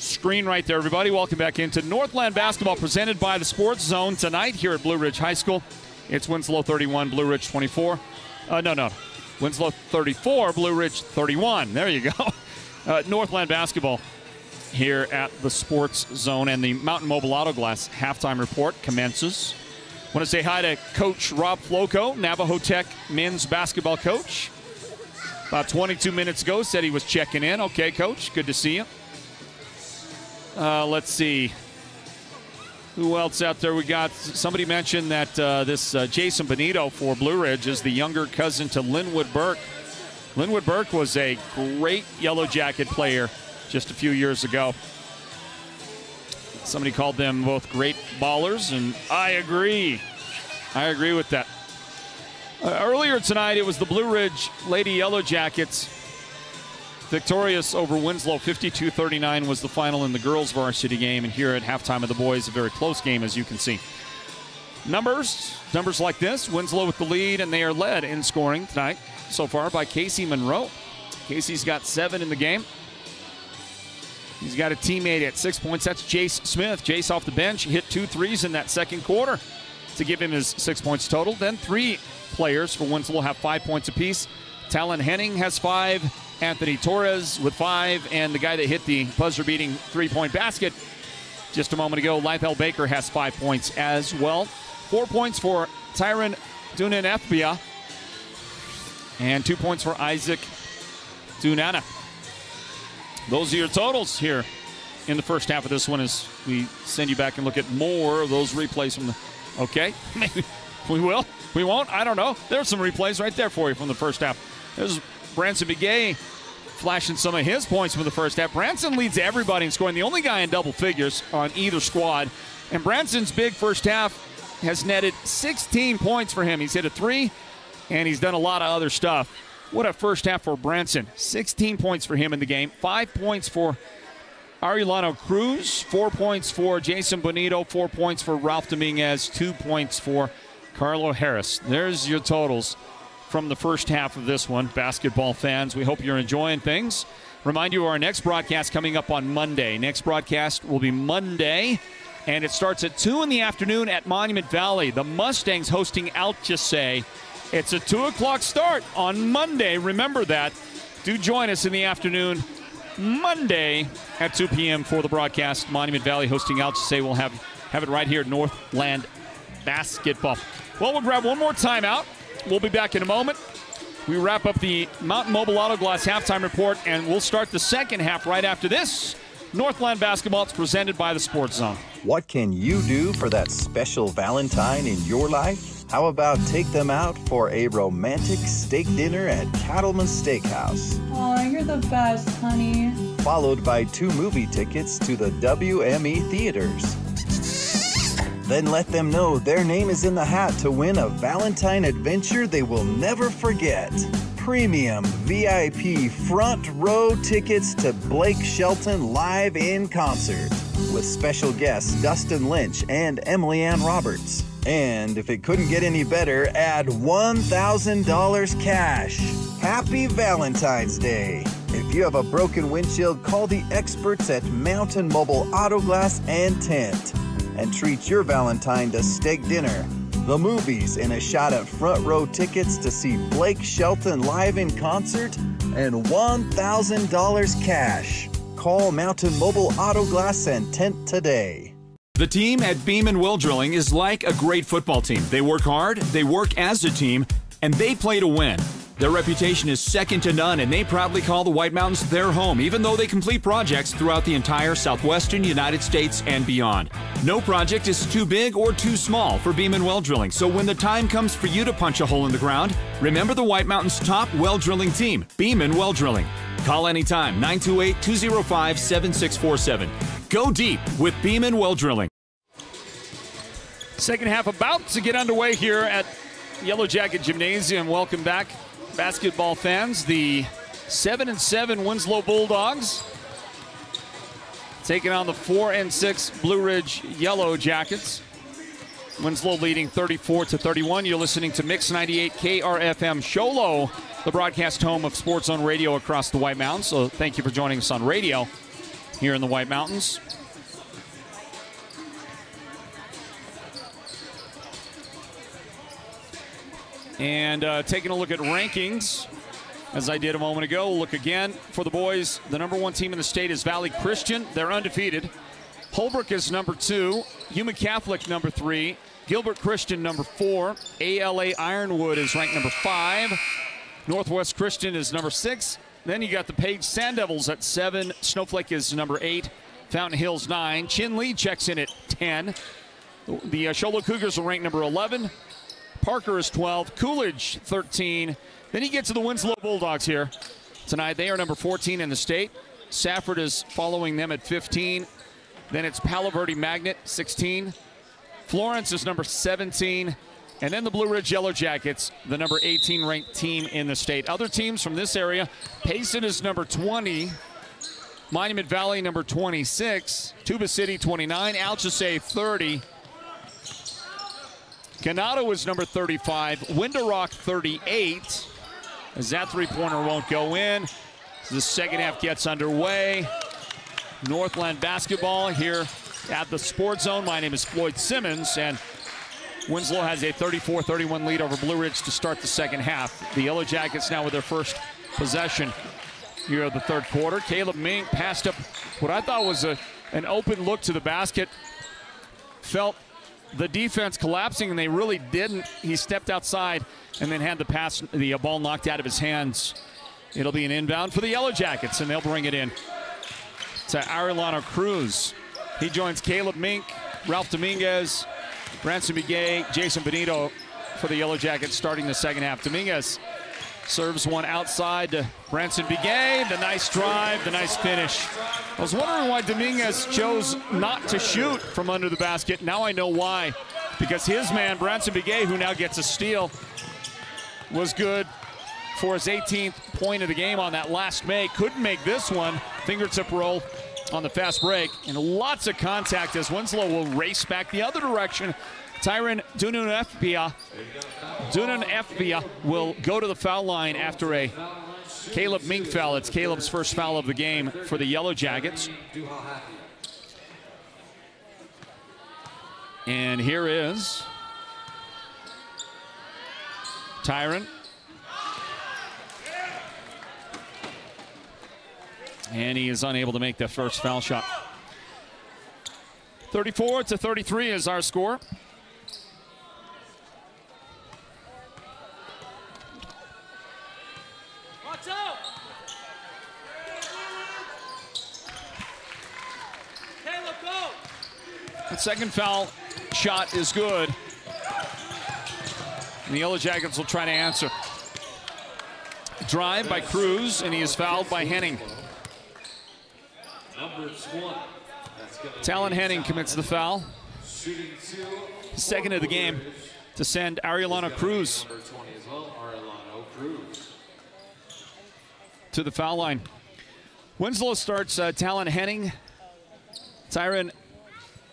screen right there, everybody. Welcome back into Northland Basketball presented by the Sports Zone tonight here at Blue Ridge High School. It's Winslow 31, Blue Ridge 24. Winslow 34, Blue Ridge 31. There you go. Northland Basketball here at the Sports Zone, and the Mountain Mobile Auto Glass halftime report commences. I want to say hi to Coach Rob Flocco, Navajo Tech men's basketball coach. About 22 minutes ago, said he was checking in. Okay, Coach, good to see you. Let's see. Who else out there? We got somebody mentioned that this Jason Benito for Blue Ridge is the younger cousin to Linwood Burke. Linwood Burke was a great Yellow Jacket player just a few years ago. Somebody called them both great ballers, and I agree. I agree with that. Earlier tonight, it was the Blue Ridge Lady Yellow Jackets victorious over Winslow. 52-39 was the final in the girls' varsity game, and here at halftime of the boys, a very close game, as you can see. Numbers like this. Winslow with the lead, and they are led in scoring tonight so far by Casey Monroe. Casey's got 7 in the game. He's got a teammate at 6 points. That's Jace Smith. Jace off the bench hit 2 threes in that second quarter to give him his 6 points total. Then 3 players for Winslow have 5 points apiece. Talon Henning has 5. Anthony Torres with 5, and the guy that hit the buzzer-beating three-point basket just a moment ago, Lythel Baker, has 5 points as well. 4 points for Tyron Dunan-Efbia, and 2 points for Isaac Dunana. Those are your totals here in the first half of this one as we send you back and look at more of those replays from the... Okay, maybe we will. We won't. I don't know. There's some replays right there for you from the first half. There's Branson Begay flashing some of his points from the first half. Branson leads everybody in scoring, the only guy in double figures on either squad. And Branson's big first half has netted 16 points for him. He's hit a 3, and he's done a lot of other stuff. What a first half for Branson. 16 points for him in the game, 5 points for Arellano Cruz, 4 points for Jason Bonito, 4 points for Ralph Dominguez, 2 points for Carlo Harris. There's your totals from the first half of this one. Basketball fans, we hope you're enjoying things. Remind you, our next broadcast coming up on Monday. Next broadcast will be Monday, and it starts at 2 in the afternoon at Monument Valley. The Mustangs hosting Alchesay. It's a 2 o'clock start on Monday. Remember that. Do join us in the afternoon Monday at 2 p.m. for the broadcast. Monument Valley hosting Alchesay. We'll have it right here at Northland Basketball. Well, we'll grab one more timeout. We'll be back in a moment. We wrap up the Mountain Mobile Auto Glass halftime report, and we'll start the second half right after this. Northland Basketball is presented by the Sports Zone. What can you do for that special Valentine in your life? How about take them out for a romantic steak dinner at Cattleman Steakhouse? Aw, you're the best, honey. Followed by 2 movie tickets to the WME Theaters. Then let them know their name is in the hat to win a Valentine adventure they will never forget. Premium VIP front row tickets to Blake Shelton live in concert with special guests Dustin Lynch and Emily Ann Roberts. And if it couldn't get any better, add $1,000 cash. Happy Valentine's Day. If you have a broken windshield, call the experts at Mountain Mobile Auto Glass and Tint, and treat your Valentine to steak dinner, the movies, and a shot at front row tickets to see Blake Shelton live in concert, and $1,000 cash. Call Mountain Mobile Auto Glass and Tent today. The team at Beam and Will Drilling is like a great football team. They work hard, they work as a team, and they play to win. Their reputation is second to none, and they proudly call the White Mountains their home, even though they complete projects throughout the entire southwestern United States and beyond. No project is too big or too small for Beam and Well Drilling, so when the time comes for you to punch a hole in the ground, remember the White Mountains' top well drilling team, Beam and Well Drilling. Call anytime, 928-205-7647. Go deep with Beam and Well Drilling. Second half about to get underway here at Yellow Jacket Gymnasium. Welcome back, basketball fans. The 7-7 Winslow Bulldogs taking on the 4-6 Blue Ridge Yellow Jackets. Winslow leading 34-31. You're listening to Mix 98 KRFM Sholo, the broadcast home of Sports on Radio across the White Mountains. So thank you for joining us on radio here in the White Mountains. And taking a look at rankings as I did a moment ago. We'll look again for the boys. The number 1 team in the state is Valley Christian. They're undefeated. Holbrook is number 2. Human Catholic number 3. Gilbert Christian number 4. ALA Ironwood is ranked number 5. Northwest Christian is number 6. Then you got the Page Sand Devils at 7. Snowflake is number 8. Fountain Hills 9. Chin Lee checks in at 10. The Sholo Cougars are ranked number 11. Parker is 12. Coolidge 13. Then you get to the Winslow Bulldogs here tonight. They are number 14 in the state. Safford is following them at 15. Then it's Palo Verde Magnet 16. Florence is number 17. And then the Blue Ridge Yellow Jackets, the number 18 ranked team in the state. Other teams from this area, Payson is number 20. Monument Valley number 26. Tuba City 29. Alchesay 30. Ganado is number 35. Window Rock 38. As that three-pointer won't go in. The second half gets underway. Northland basketball here at the Sports Zone. My name is Floyd Simmons, and Winslow has a 34-31 lead over Blue Ridge to start the second half. The Yellow Jackets now with their first possession here of the third quarter. Caleb Mink passed up what I thought was an open look to the basket. Felt the defense collapsing, and they really didn't. He stepped outside and then had the ball knocked out of his hands. It'll be an inbound for the Yellow Jackets, and they'll bring it in to Arellano Cruz. He joins Caleb Mink, Ralph Dominguez, Branson Begay, Jason Benito for the Yellow Jackets starting the second half. Dominguez serves one outside to Branson Begay. The nice drive, the nice finish. I was wondering why Dominguez chose not to shoot from under the basket. Now I know why, because his man, Branson Begay, who now gets a steal, was good for his 18th point of the game on that last make. Couldn't make this one. Fingertip roll on the fast break, and lots of contact as Winslow will race back the other direction. Tyron Dunun-Efbia will go to the foul line after a Caleb Mink foul. It's Caleb's first foul of the game for the Yellow Jackets. And here is Tyron. And he is unable to make the first foul shot. 34-33 is our score. Watch out. Caleb, go. That second foul shot is good. And the Yellow Jackets will try to answer. Drive by Cruz, and he is fouled by Henning. Talon Henning commits the foul. Second of the game to send Arellano Cruz to the foul line. Winslow starts Talon Henning, Tyron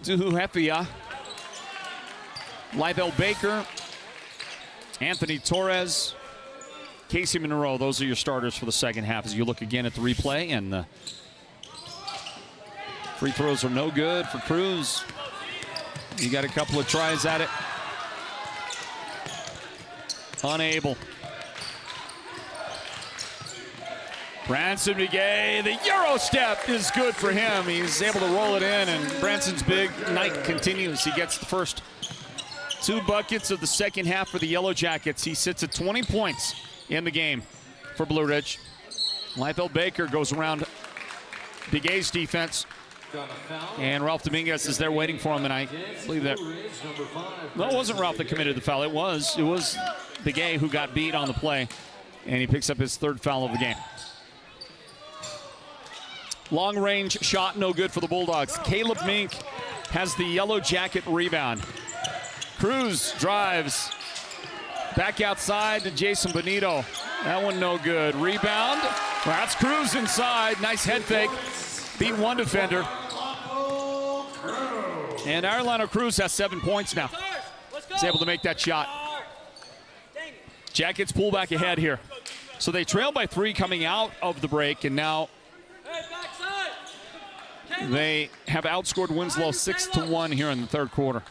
Duhuhefia, Libel Baker, Anthony Torres, Casey Monroe. Those are your starters for the second half as you look again at the replay. And the free throws are no good for Cruz. He got a couple of tries at it. Unable. Branson Begay, the Euro step is good for him. He's able to roll it in, and Branson's big night continues. He gets the first 2 buckets of the second half for the Yellow Jackets. He sits at 20 points in the game for Blue Ridge. Liefeld Baker goes around Begay's defense. And Ralph Dominguez is there waiting for him, and I believe that. No, it wasn't Ralph that committed the foul. It was Begay who got beat on the play, and he picks up his third foul of the game. Long-range shot, no good for the Bulldogs. Caleb Mink has the Yellow Jacket rebound. Cruz drives back outside to Jason Benito. That one no good. Rebound. That's Cruz inside. Nice head fake. Beat one defender. And Arellano Cruz has 7 points now. He's able to make that shot. Jackets pull back ahead here. So they trail by 3 coming out of the break, and now they have outscored Winslow 6-1 here in the third quarter.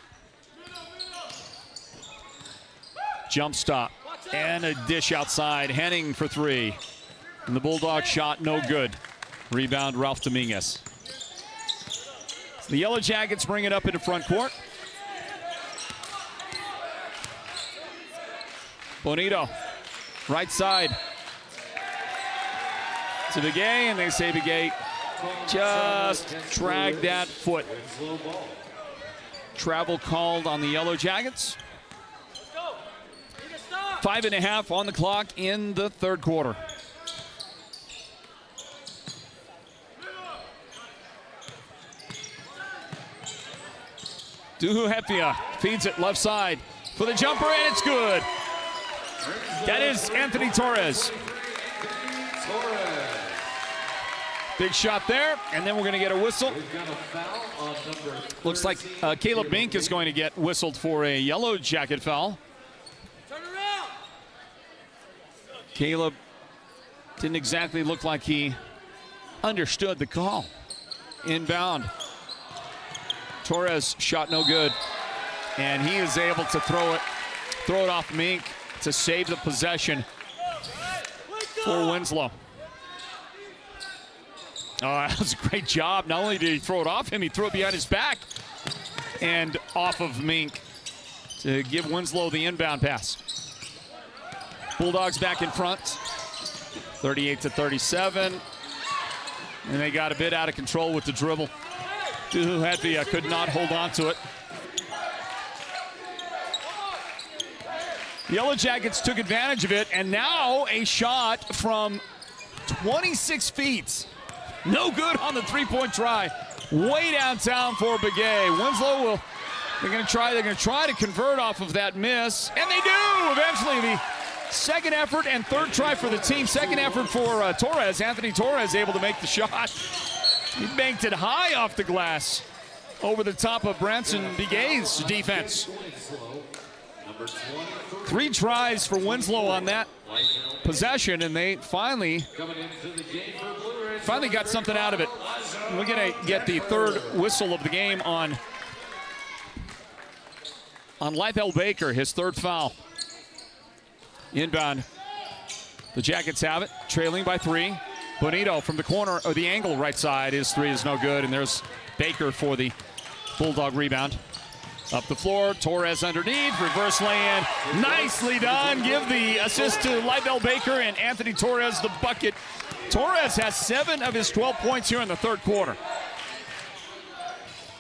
Jump stop and a dish outside. Henning for 3. And the Bulldog shot no good. Rebound, Ralph Dominguez. The Yellow Jackets bring it up into front court. Bonito, right side. To Begay, and they say Begay just dragged that foot. Travel called on the Yellow Jackets. 5.5 on the clock in the third quarter. Duhu Hefia feeds it left side for the jumper, and it's good. That is Anthony Torres. Big shot there, and then we're going to get a whistle. Looks like Caleb Mink is going to get whistled for a Yellow Jacket foul. Caleb didn't exactly look like he understood the call. Inbound. Torres shot no good, and he is able to throw it off Mink to save the possession for Winslow. Oh, that was a great job. Not only did he throw it off him, he threw it behind his back and off of Mink to give Winslow the inbound pass. Bulldogs back in front, 38-37. And they got a bit out of control with the dribble. Duhu Hedvia could not hold on to it. The Yellow Jackets took advantage of it, and now a shot from 26 feet. No good on the three-point try. Way downtown for Begay. Winslow will, they're gonna try to convert off of that miss, and they do eventually. The second effort and third try for the team. Second effort for Torres. Anthony Torres able to make the shot. He banked it high off the glass over the top of Branson Begay's defense. Three tries for Winslow on that possession, and they finally got something out of it. We're going to get the third whistle of the game on Lythell Baker, his third foul. Inbound. The Jackets have it, trailing by 3. Bonito from the corner, or the angle right side. His three is no good, and there's Baker for the Bulldog rebound. Up the floor, Torres underneath, reverse lay-in. Nicely done. Give the assist to Lythell Baker, and Anthony Torres the bucket. Torres has 7 of his 12 points here in the third quarter.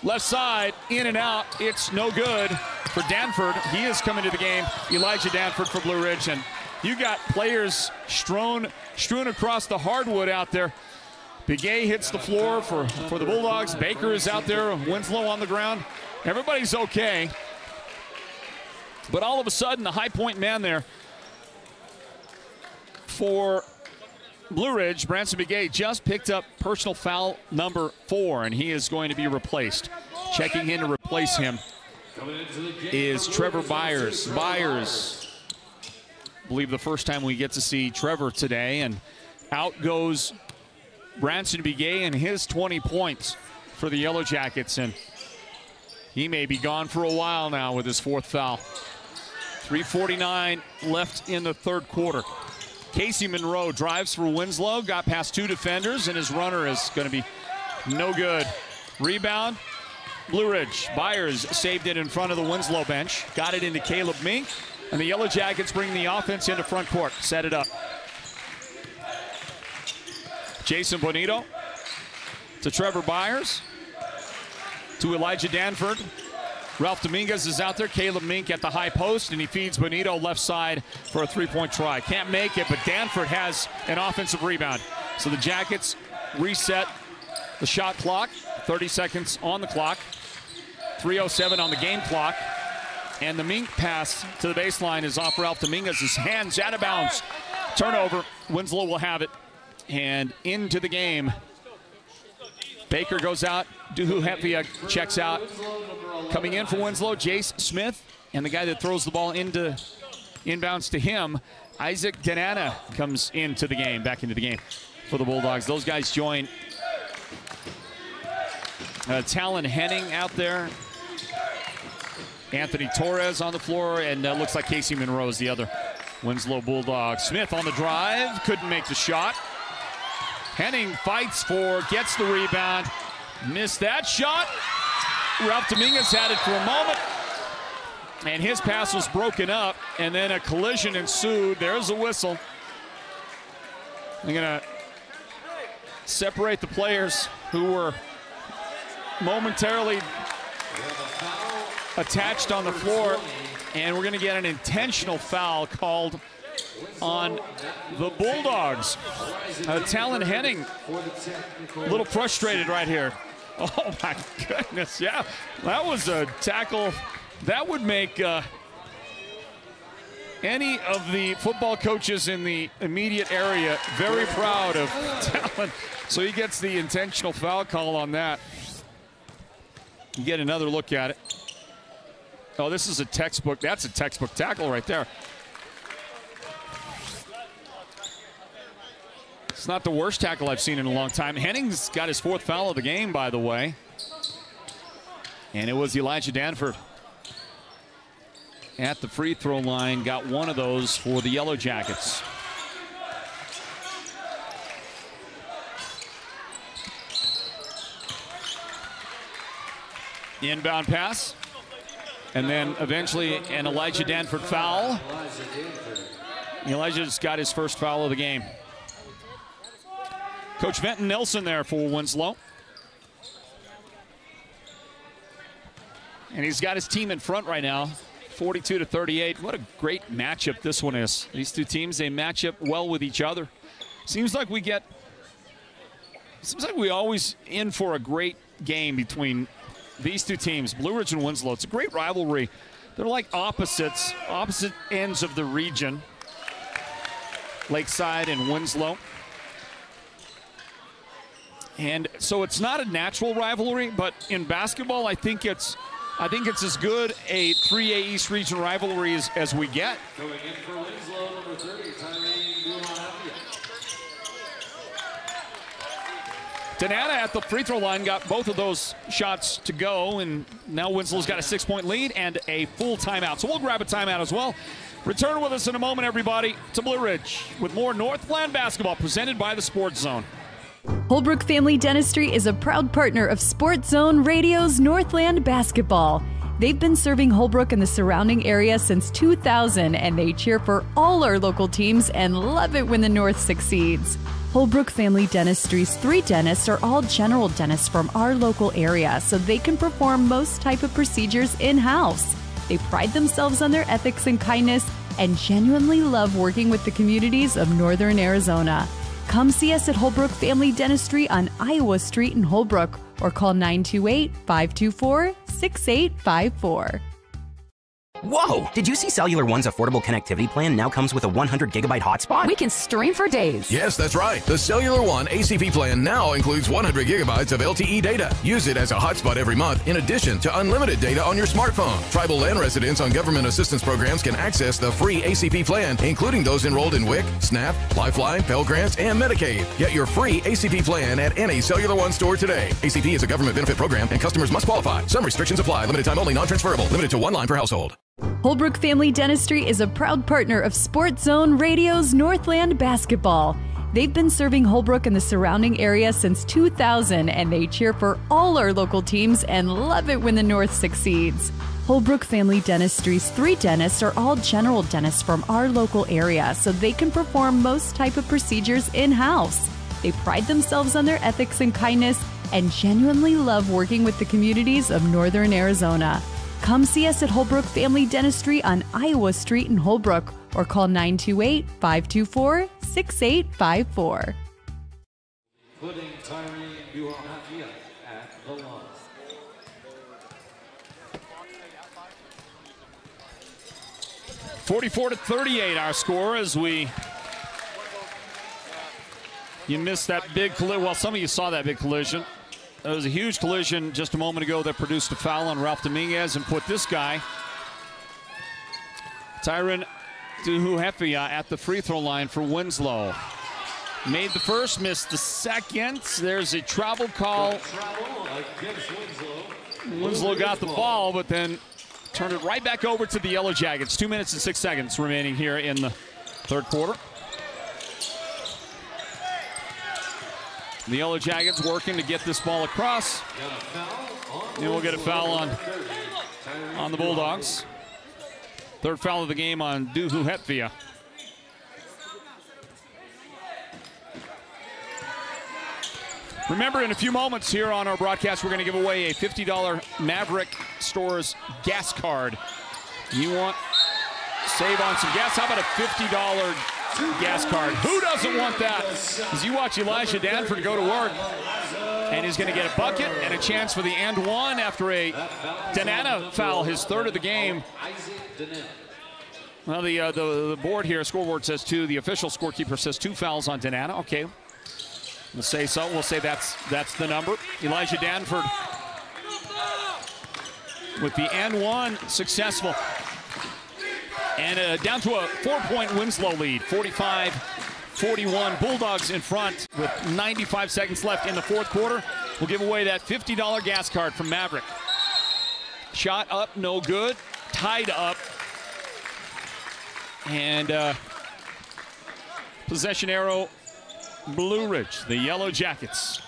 Left side, in and out. It's no good for Danford. He is coming to the game. Elijah Danford for Blue Ridge, and you got players strewn across the hardwood out there. Begay hits the floor for the Bulldogs. Baker is out there, Winslow on the ground. Everybody's okay, but all of a sudden the high point man there for Blue Ridge, Branson Begay, just picked up personal foul number 4, and he is going to be replaced. Checking in to replace him is Trevor Byers. Byers, I believe the first time we get to see Trevor today, and out goes Branson Begay and his 20 points for the Yellow Jackets. And he may be gone for a while now with his 4th foul. 3:49 left in the third quarter. Casey Monroe drives for Winslow, got past 2 defenders, and his runner is going to be no good. Rebound, Blue Ridge. Byers saved it in front of the Winslow bench, got it into Caleb Mink, and the Yellow Jackets bring the offense into front court, set it up. Jason Bonito to Trevor Byers. To Elijah Danford. Ralph Dominguez is out there. Caleb Mink at the high post, and he feeds Bonito left side for a three-point try. Can't make it, but Danford has an offensive rebound. So the Jackets reset the shot clock. 30 seconds on the clock. 3:07 on the game clock. And the Mink pass to the baseline is off Ralph Dominguez's hands, out of bounds. Turnover. Winslow will have it. And into the game. Baker goes out. Duhu Hefia checks out. Coming in for Winslow, Jace Smith, and the guy that throws the ball inbounds to him, Isaac Danana, comes into the game, back into the game for the Bulldogs. Those guys join Talon Henning out there. Anthony Torres on the floor, and looks like Casey Monroe is the other Winslow Bulldog. Smith on the drive, couldn't make the shot. Henning fights for, gets the rebound. Missed that shot. Ralph Dominguez had it for a moment. And his pass was broken up, and then a collision ensued. There's a whistle. I'm gonna separate the players who were momentarily attached on the floor, and we're gonna get an intentional foul called on the Bulldogs. Talon Henning, a little frustrated right here. Oh my goodness, yeah. That was a tackle. That would make any of the football coaches in the immediate area very proud of Talon. So he gets the intentional foul call on that. You get another look at it. Oh, this is a textbook. That's a textbook tackle right there. It's not the worst tackle I've seen in a long time. Henning's got his fourth foul of the game, by the way. And it was Elijah Danford at the free throw line, got one of those for the Yellow Jackets. Inbound pass, and then eventually an Elijah Danford foul. Elijah's got his first foul of the game. Coach Benton Nelson there for Winslow. And he's got his team in front right now, 42-38. What a great matchup this one is. These two teams, they match up well with each other. Seems like we always in for a great game between these two teams, Blue Ridge and Winslow. It's a great rivalry. They're like opposites, opposite ends of the region. Lakeside and Winslow. And so it's not a natural rivalry, but in basketball, I think it's as good a 3A East Region rivalry as we get. Going in for Winslow, number 30, Tyree Bulanapia. Donata at the free throw line got both of those shots to go, and now Winslow's got a 6-point lead and a full timeout. So we'll grab a timeout as well. Return with us in a moment, everybody, to Blue Ridge with more Northland basketball presented by the Sports Zone. Holbrook Family Dentistry is a proud partner of Sports Zone Radio's Northland Basketball. They've been serving Holbrook and the surrounding area since 2000, and they cheer for all our local teams and love it when the North succeeds. Holbrook Family Dentistry's 3 dentists are all general dentists from our local area, so they can perform most type of procedures in-house. They pride themselves on their ethics and kindness and genuinely love working with the communities of Northern Arizona. Come see us at Holbrook Family Dentistry on Iowa Street in Holbrook or call 928-524-6854. Whoa! Did you see Cellular One's affordable connectivity plan now comes with a 100-gigabyte hotspot? We can stream for days. Yes, that's right. The Cellular One ACP plan now includes 100 gigabytes of LTE data. Use it as a hotspot every month in addition to unlimited data on your smartphone. Tribal land residents on government assistance programs can access the free ACP plan, including those enrolled in WIC, SNAP, Lifeline, Pell Grants, and Medicaid. Get your free ACP plan at any Cellular One store today. ACP is a government benefit program and customers must qualify. Some restrictions apply. Limited time only, non-transferable. Limited to 1 line per household. Holbrook Family Dentistry is a proud partner of Sports Zone Radio's Northland Basketball. They've been serving Holbrook and the surrounding area since 2000, and they cheer for all our local teams and love it when the North succeeds. Holbrook Family Dentistry's 3 dentists are all general dentists from our local area, so they can perform most type of procedures in-house. They pride themselves on their ethics and kindness and genuinely love working with the communities of Northern Arizona. Come see us at Holbrook Family Dentistry on Iowa Street in Holbrook or call 928-524-6854. Putting Tyree Bulanapia at the line. line. 44-38 our score as we... You missed that big collision. Well, some of you saw that big collision. There was a huge collision just a moment ago that produced a foul on Ralph Dominguez and put this guy, Tyron Tuhuhefia, at the free throw line for Winslow. Made the first, missed the second. There's a travel call. Winslow got the ball, but then turned it right back over to the Yellow Jackets. 2 minutes and 6 seconds remaining here in the third quarter. The Yellow Jackets working to get this ball across. And we'll get a foul on the Bulldogs. Third foul of the game on Duhu Hetvia. Remember, in a few moments here on our broadcast, we're going to give away a $50 Maverick Stores gas card. You want to save on some gas? How about a $50 gas card? Who doesn't want that? As you watch Elijah Danford go to work, and he's going to get a bucket and a chance for the and one after a Denana foul, his third of the game. Well, the board here, scoreboard says two. The official scorekeeper says two fouls on Denana. Okay, we'll say so. We'll say that's the number. Elijah Danford with the and one successful. And down to a 4-point Winslow lead, 45-41. Bulldogs in front with 95 seconds left in the fourth quarter. We'll give away that $50 gas card from Maverick. Shot up, no good. Tied up. And possession arrow, Blue Ridge, the Yellow Jackets.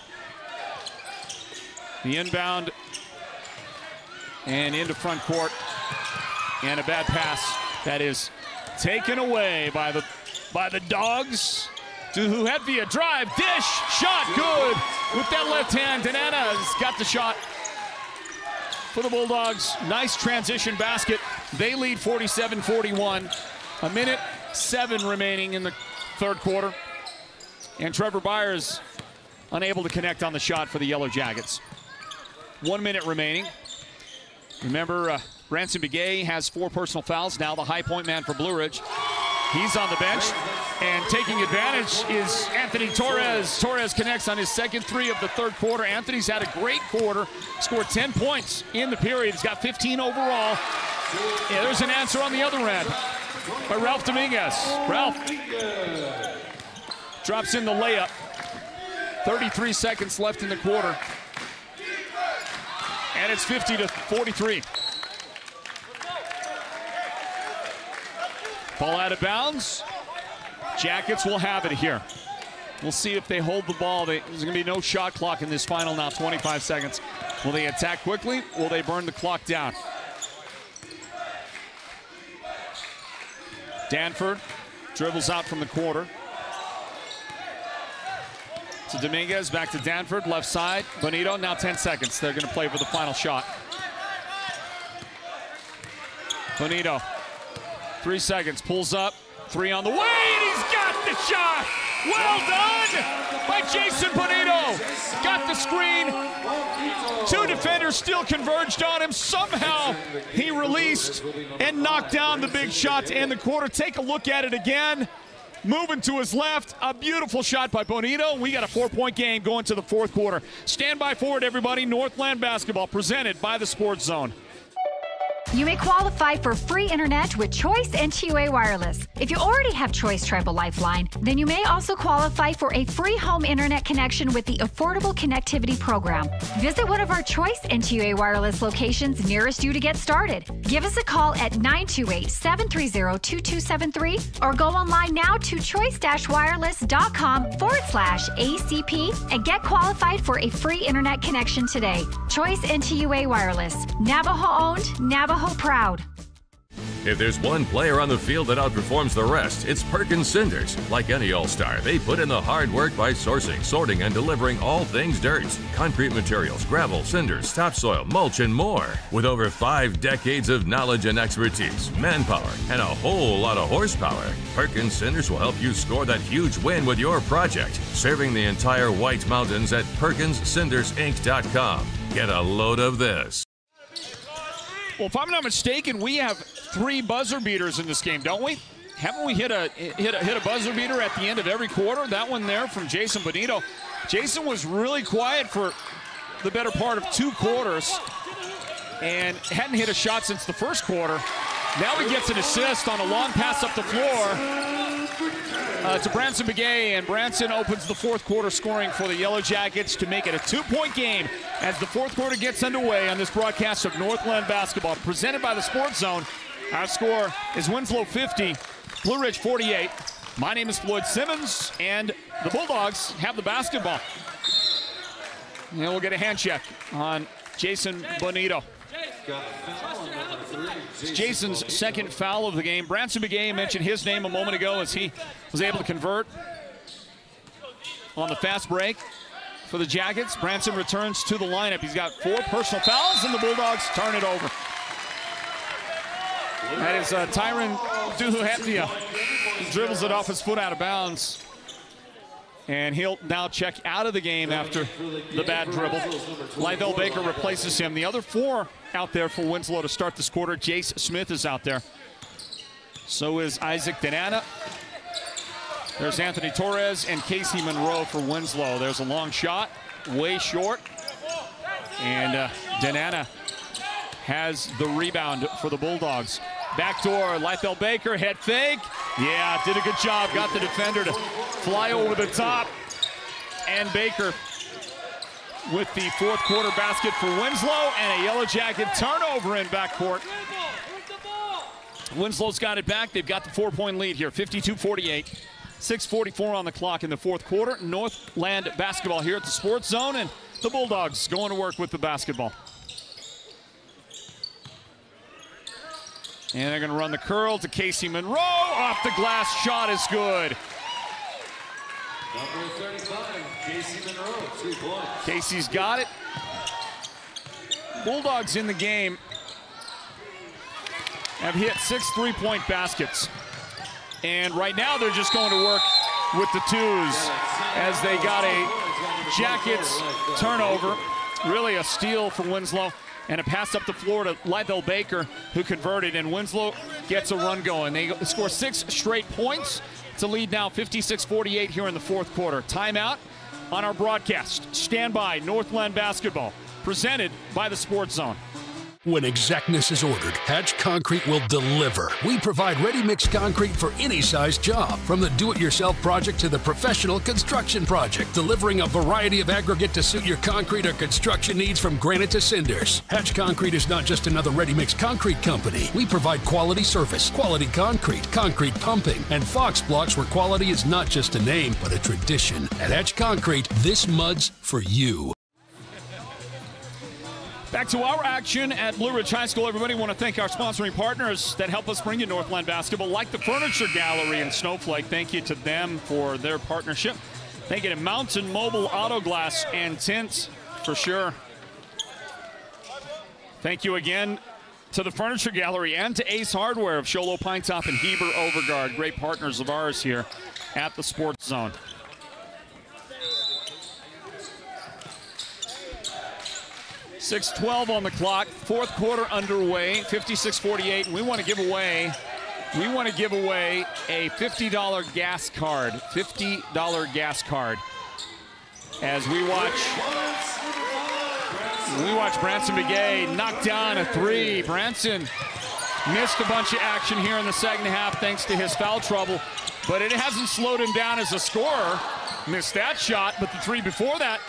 The inbound and into front court. And a bad pass. That is taken away by the Dogs. Duhu Hetvia drive, dish, shot, good. With that left hand, Denana's got the shot for the Bulldogs. Nice transition basket. They lead 47-41. 1:07 remaining in the third quarter. And Trevor Byers unable to connect on the shot for the Yellow Jackets. 1 minute remaining. Remember, Branson Begay has 4 personal fouls. Now the high point man for Blue Ridge. He's on the bench. And taking advantage is Anthony Torres. Torres connects on his second three of the third quarter. Anthony's had a great quarter. Scored 10 points in the period. He's got 15 overall. Yeah, there's an answer on the other end by Ralph Dominguez. Ralph drops in the layup. 33 seconds left in the quarter. And it's 50-43. Ball out of bounds. Jackets will have it here. We'll see if they hold the ball. There's going to be no shot clock in this final now, 25 seconds. Will they attack quickly? Will they burn the clock down? Danford dribbles out from the corner. To Dominguez, back to Danford, left side. Bonito, now 10 seconds. They're going to play for the final shot. Bonito. 3 seconds, pulls up, three on the way, and he's got the shot! Well done by Jason Bonito! Got the screen, 2 defenders still converged on him, somehow he released and knocked down the big shot to end the quarter. Take a look at it again, moving to his left, a beautiful shot by Bonito. We got a 4-point game going to the fourth quarter. Stand by for it, everybody. Northland Basketball presented by the Sports Zone. You may qualify for free internet with Choice and T-Way Wireless. If you already have Choice Tribal Lifeline, then you may also qualify for a free home internet connection with the Affordable Connectivity Program. Visit one of our Choice and T-Way Wireless locations nearest you to get started. Give us a call at 928-730-2273 or go online now to choice-wireless.com/ACP and get qualified for a free internet connection today. Choice and T-Way Wireless, Navajo-owned, Navajo proud. If there's one player on the field that outperforms the rest, it's Perkins Cinders. Like any all-star, they put in the hard work by sourcing, sorting, and delivering all things dirt. Concrete materials, gravel, cinders, topsoil, mulch, and more. With over 5 decades of knowledge and expertise, manpower, and a whole lot of horsepower, Perkins Cinders will help you score that huge win with your project. Serving the entire White Mountains at PerkinsCindersInc.com. Get a load of this. Well, if I'm not mistaken, we have 3 buzzer beaters in this game, don't we? Haven't we hit a buzzer beater at the end of every quarter? That one there from Jason Bonito. Jason was really quiet for the better part of 2 quarters and hadn't hit a shot since the first quarter. Now he gets an assist on a long pass up the floor to Branson Begay, and Branson opens the fourth quarter scoring for the Yellow Jackets to make it a 2-point game as the fourth quarter gets underway on this broadcast of Northland Basketball presented by the Sports Zone. Our score is Winslow 50, Blue Ridge 48. My name is Floyd Simmons, and the Bulldogs have the basketball. And we'll get a hand check on Jason Bonito. It's Jason's second foul of the game. Branson Begay mentioned his name a moment ago as he was able to convert on the fast break for the Jackets. Branson returns to the lineup. He's got 4 personal fouls, and the Bulldogs turn it over. That is Tyron Duheptia. He dribbles it off his foot out of bounds. And he'll now check out of the game after the bad dribble. Livell Baker replaces him. The other 4 out there for Winslow to start this quarter. Jace Smith is out there. So is Isaac Denana. There's Anthony Torres and Casey Monroe for Winslow. There's a long shot, way short. And Denana has the rebound for the Bulldogs. Backdoor, Livell Baker, head fake. Yeah, did a good job. Got the defender to fly over the top. And Baker with the fourth quarter basket for Winslow and a Yellow Jacket turnover in backcourt. Winslow's got it back. They've got the 4-point lead here, 52-48. 6:44 on the clock in the fourth quarter. Northland basketball here at the Sports Zone, and the Bulldogs going to work with the basketball. And they're going to run the curl to Casey Monroe. Off the glass, shot is good. Number 35, Casey Monroe, 3 points. Casey's got it. Bulldogs in the game have hit 6 3-point baskets. And right now they're just going to work with the twos as they got a Jackets turnover. Really a steal for Winslow. And a pass up the floor to Livell Baker, who converted, and Winslow gets a run going. They score 6 straight points to lead now 56-48 here in the fourth quarter. Timeout on our broadcast. Stand by Northland Basketball, presented by the Sports Zone. When exactness is ordered, Hatch Concrete will deliver. We provide ready-mix concrete for any size job, from the do-it-yourself project to the professional construction project, delivering a variety of aggregate to suit your concrete or construction needs from granite to cinders. Hatch Concrete is not just another ready-mix concrete company. We provide quality service, quality concrete, concrete pumping, and Fox Blocks, where quality is not just a name, but a tradition. At Hatch Concrete, this mud's for you. Back to our action at Blue Ridge High School. Everybody, want to thank our sponsoring partners that help us bring you Northland Basketball, like the Furniture Gallery and Snowflake. Thank you to them for their partnership. Thank you to Mountain Mobile Auto Glass and Tint, for sure. Thank you again to the Furniture Gallery and to Ace Hardware of Sholo Pinetop and Heber Overgaard. Great partners of ours here at the Sports Zone. .12 on the clock, fourth quarter underway, 56-48, and we want to give away a $50 gas card, as we watch Branson Begay knock down a three. Branson missed a bunch of action here in the second half thanks to his foul trouble, but it hasn't slowed him down as a scorer. Missed that shot, but the three before that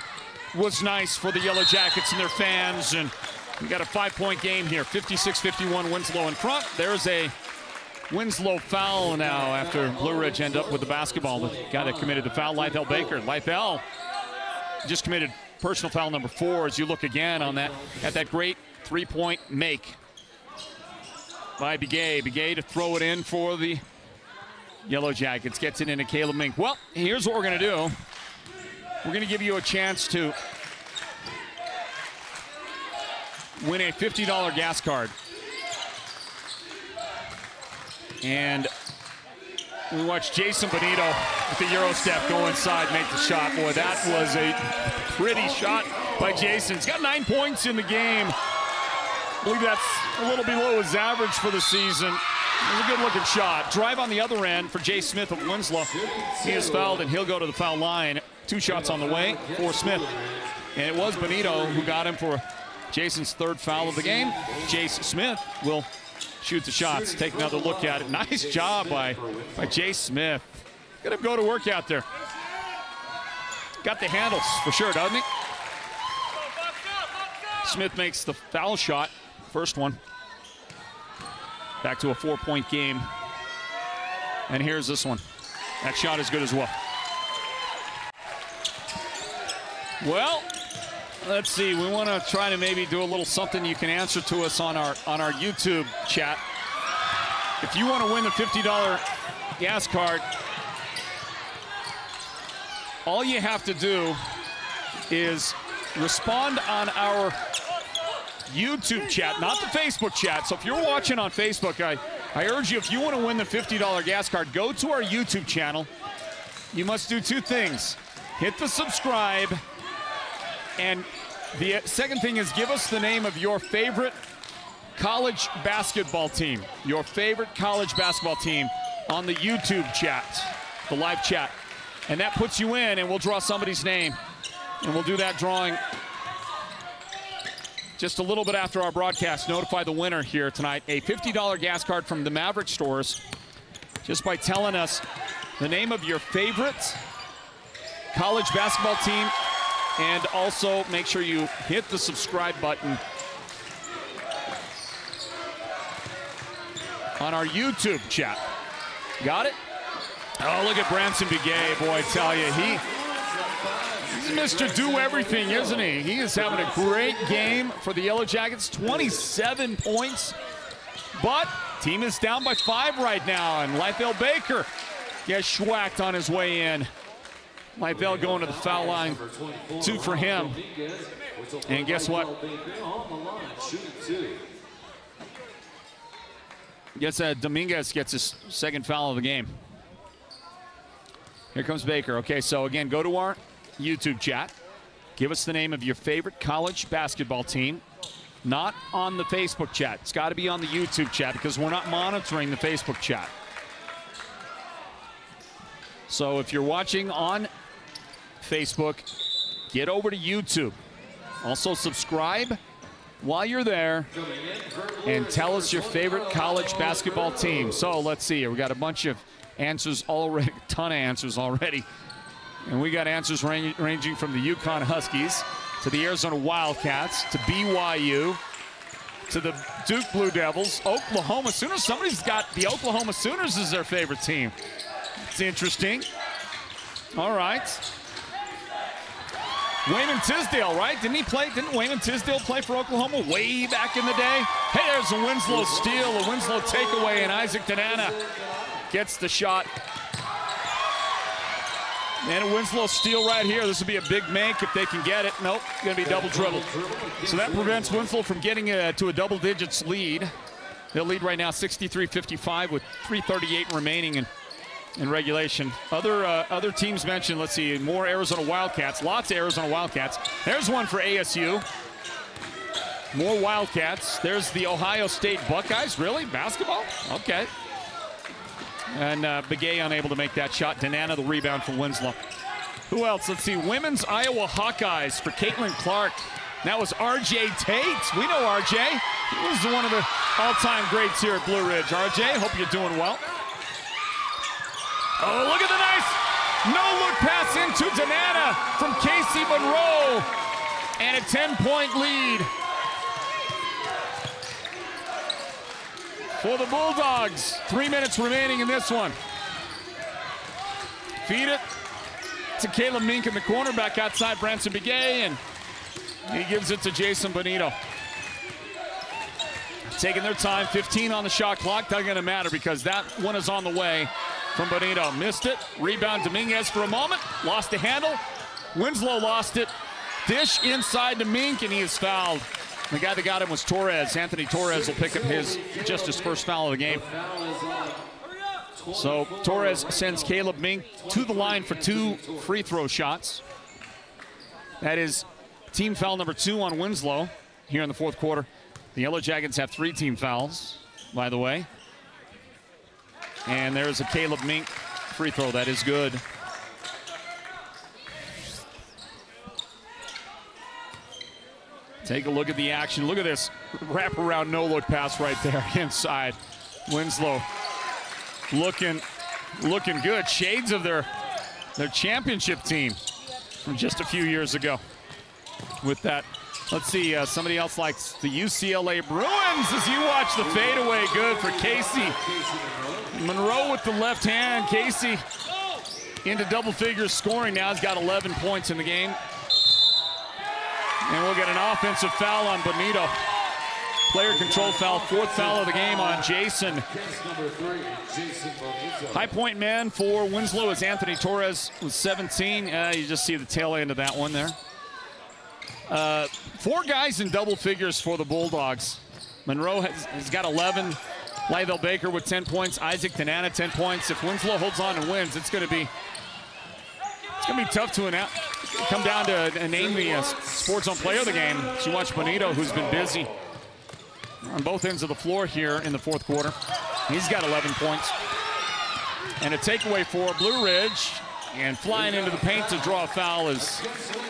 was nice for the Yellow Jackets and their fans, and we got a 5-point game here, 56-51, Winslow in front. There's a Winslow foul now after Blue Ridge end up with the basketball. The guy that committed the foul, Livell Baker. Livell just committed personal foul number 4 as you look again on that, at that great three-point make by Begay. Begay to throw it in for the Yellow Jackets. Gets it into Caleb Mink. Well, here's what we're going to do. We're going to give you a chance to win a $50 gas card. And we watch Jason Bonito with the Euro step go inside, make the shot. Boy, that was a pretty shot by Jason. He's got 9 points in the game. I believe that's a little below his average for the season. It was a good-looking shot. Drive on the other end for Jay Smith of Winslow. He is fouled, and he'll go to the foul line. 2 shots on the way for Smith. And it was Bonito who got him for Jason's 3rd foul of the game. Jace Smith will shoot the shots. Take another look at it. Nice job by Jace Smith. Got him go to work out there. Got the handles for sure, doesn't he? Smith makes the foul shot. First one. Back to a 4-point game. And here's this one. That shot is good as well. Well, Let's see, we want to try to maybe do a little something you can answer to us on our YouTube chat. If you want to win the $50 gas card, all you have to do is respond on our YouTube chat, not the Facebook chat. So if you're watching on Facebook, I urge you, if you want to win the $50 gas card, go to our YouTube channel. You must do two things. Hit the subscribe, and the second thing is give us the name of your favorite college basketball team. Your favorite college basketball team on the YouTube chat, the live chat. And that puts you in, and we'll draw somebody's name. And we'll do that drawing just a little bit after our broadcast. Notify the winner here tonight. A $50 gas card from the Maverick stores just by telling us the name of your favorite college basketball team, and also make sure you hit the subscribe button on our YouTube chat. Got it? Oh, look at Branson Biguet, boy, I tell you. He's Mr. Do-Everything, isn't he? He is having a great game for the Yellow Jackets, 27 points. But team is down by 5 right now, and Liefeld Baker gets schwacked on his way in. Liefeld going to the foul line, 2 for him. And guess what? Guess Dominguez gets his second foul of the game. Here comes Baker. Okay, so again, go to our YouTube chat. Give us the name of your favorite college basketball team. Not on the Facebook chat. It's got to be on the YouTube chat because we're not monitoring the Facebook chat. So if you're watching on Facebook, get over to YouTube. Also subscribe while you're there and tell us your favorite college basketball team. So let's see here. We got a bunch of answers already, a ton of answers already. And we got answers ranging from the UConn Huskies to the Arizona Wildcats to BYU to the Duke Blue Devils, Oklahoma Sooners. Somebody's got the Oklahoma Sooners as their favorite team. It's interesting. All right. Wayman Tisdale, right? Didn't Wayman Tisdale play for Oklahoma way back in the day? Hey, there's a Winslow steal, a Winslow takeaway, and Isaac Danana gets the shot. And a Winslow steal right here. This will be a big make if they can get it. Nope, gonna be double dribbled. So that prevents Winslow from getting to a double digits lead. They'll lead right now 63-55 with 3:38 remaining in regulation. Other teams mentioned, let's see, more Arizona Wildcats. Lots of Arizona Wildcats. There's one for ASU. More Wildcats. There's the Ohio State Buckeyes. Really? Basketball? Okay. And Begay unable to make that shot. Danana the rebound for Winslow. Who else? Let's see. Women's Iowa Hawkeyes for Caitlin Clark. That was R.J. Tate. We know R.J. He was one of the all-time greats here at Blue Ridge. R.J., hope you're doing well. Oh, look at the nice no-look pass into Danana from Casey Monroe. And a 10-point lead for the Bulldogs. 3 minutes remaining in this one. Feed it to Caleb Mink in the corner, back outside Branson Biguet, and he gives it to Jason Bonito. Taking their time, 15 on the shot clock. Not gonna matter because that one is on the way from Bonito. Missed it, rebound Dominguez for a moment, lost the handle, Winslow lost it, dish inside to Mink, and he is fouled. The guy that got him was Torres. Anthony Torres will pick up his first foul of the game. So Torres sends Caleb Mink to the line for 2 free throw shots. That is team foul number 2 on Winslow here in the fourth quarter. The Yellow Jackets have 3 team fouls, by the way. And there's a Caleb Mink free throw. That is good. Take a look at the action. Look at this wraparound no-look pass right there inside. Winslow looking good. Shades of their championship team from just a few years ago with that. Let's see, somebody else likes the UCLA Bruins as you watch the fadeaway. Good for Casey Monroe with the left hand. Casey into double figures scoring now. He's got 11 points in the game. And we'll get an offensive foul on Bonito. Player control foul, fourth foul of the game on Jason. High point man for Winslow is Anthony Torres with 17. You just see the tail end of that one there. Four guys in double figures for the Bulldogs. Monroe has got 11. Lythell Baker with 10 points. Isaac Denana 10 points. If Winslow holds on and wins, it's going to be tough to come down to name the Sports Zone player of the game. So you watch Bonito, who's been busy on both ends of the floor here in the fourth quarter. He's got 11 points. And a takeaway for Blue Ridge. And flying into the paint to draw a foul is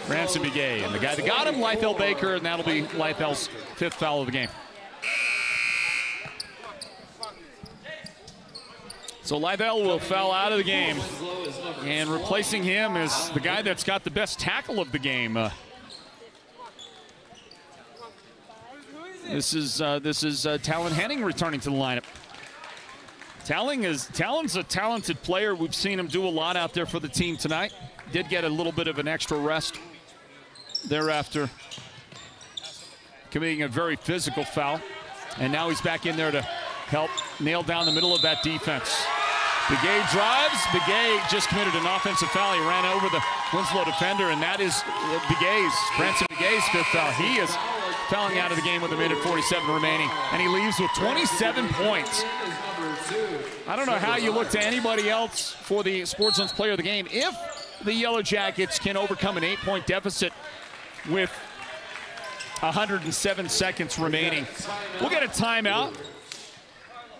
Ransom Begay. And the guy that got him, Lythell Baker, and that'll be Lythell's fifth foul of the game. So Lythell will foul out of the game. And replacing him is the guy that's got the best tackle of the game. This is Talon Henning returning to the lineup. Talon's a talented player. We've seen him do a lot out there for the team tonight. Did get a little bit of an extra rest thereafter, committing a very physical foul. And now he's back in there to help nail down the middle of that defense. Begay drives. Begay just committed an offensive foul. He ran over the Winslow defender, and that is Ransom Begay's fifth foul. He is fouling out of the game with a minute 47 remaining, and he leaves with 27 points. I don't know how you look to anybody else for the Sports Zone's player of the game. If the Yellow Jackets can overcome an 8-point deficit with 107 seconds remaining, we'll get a timeout.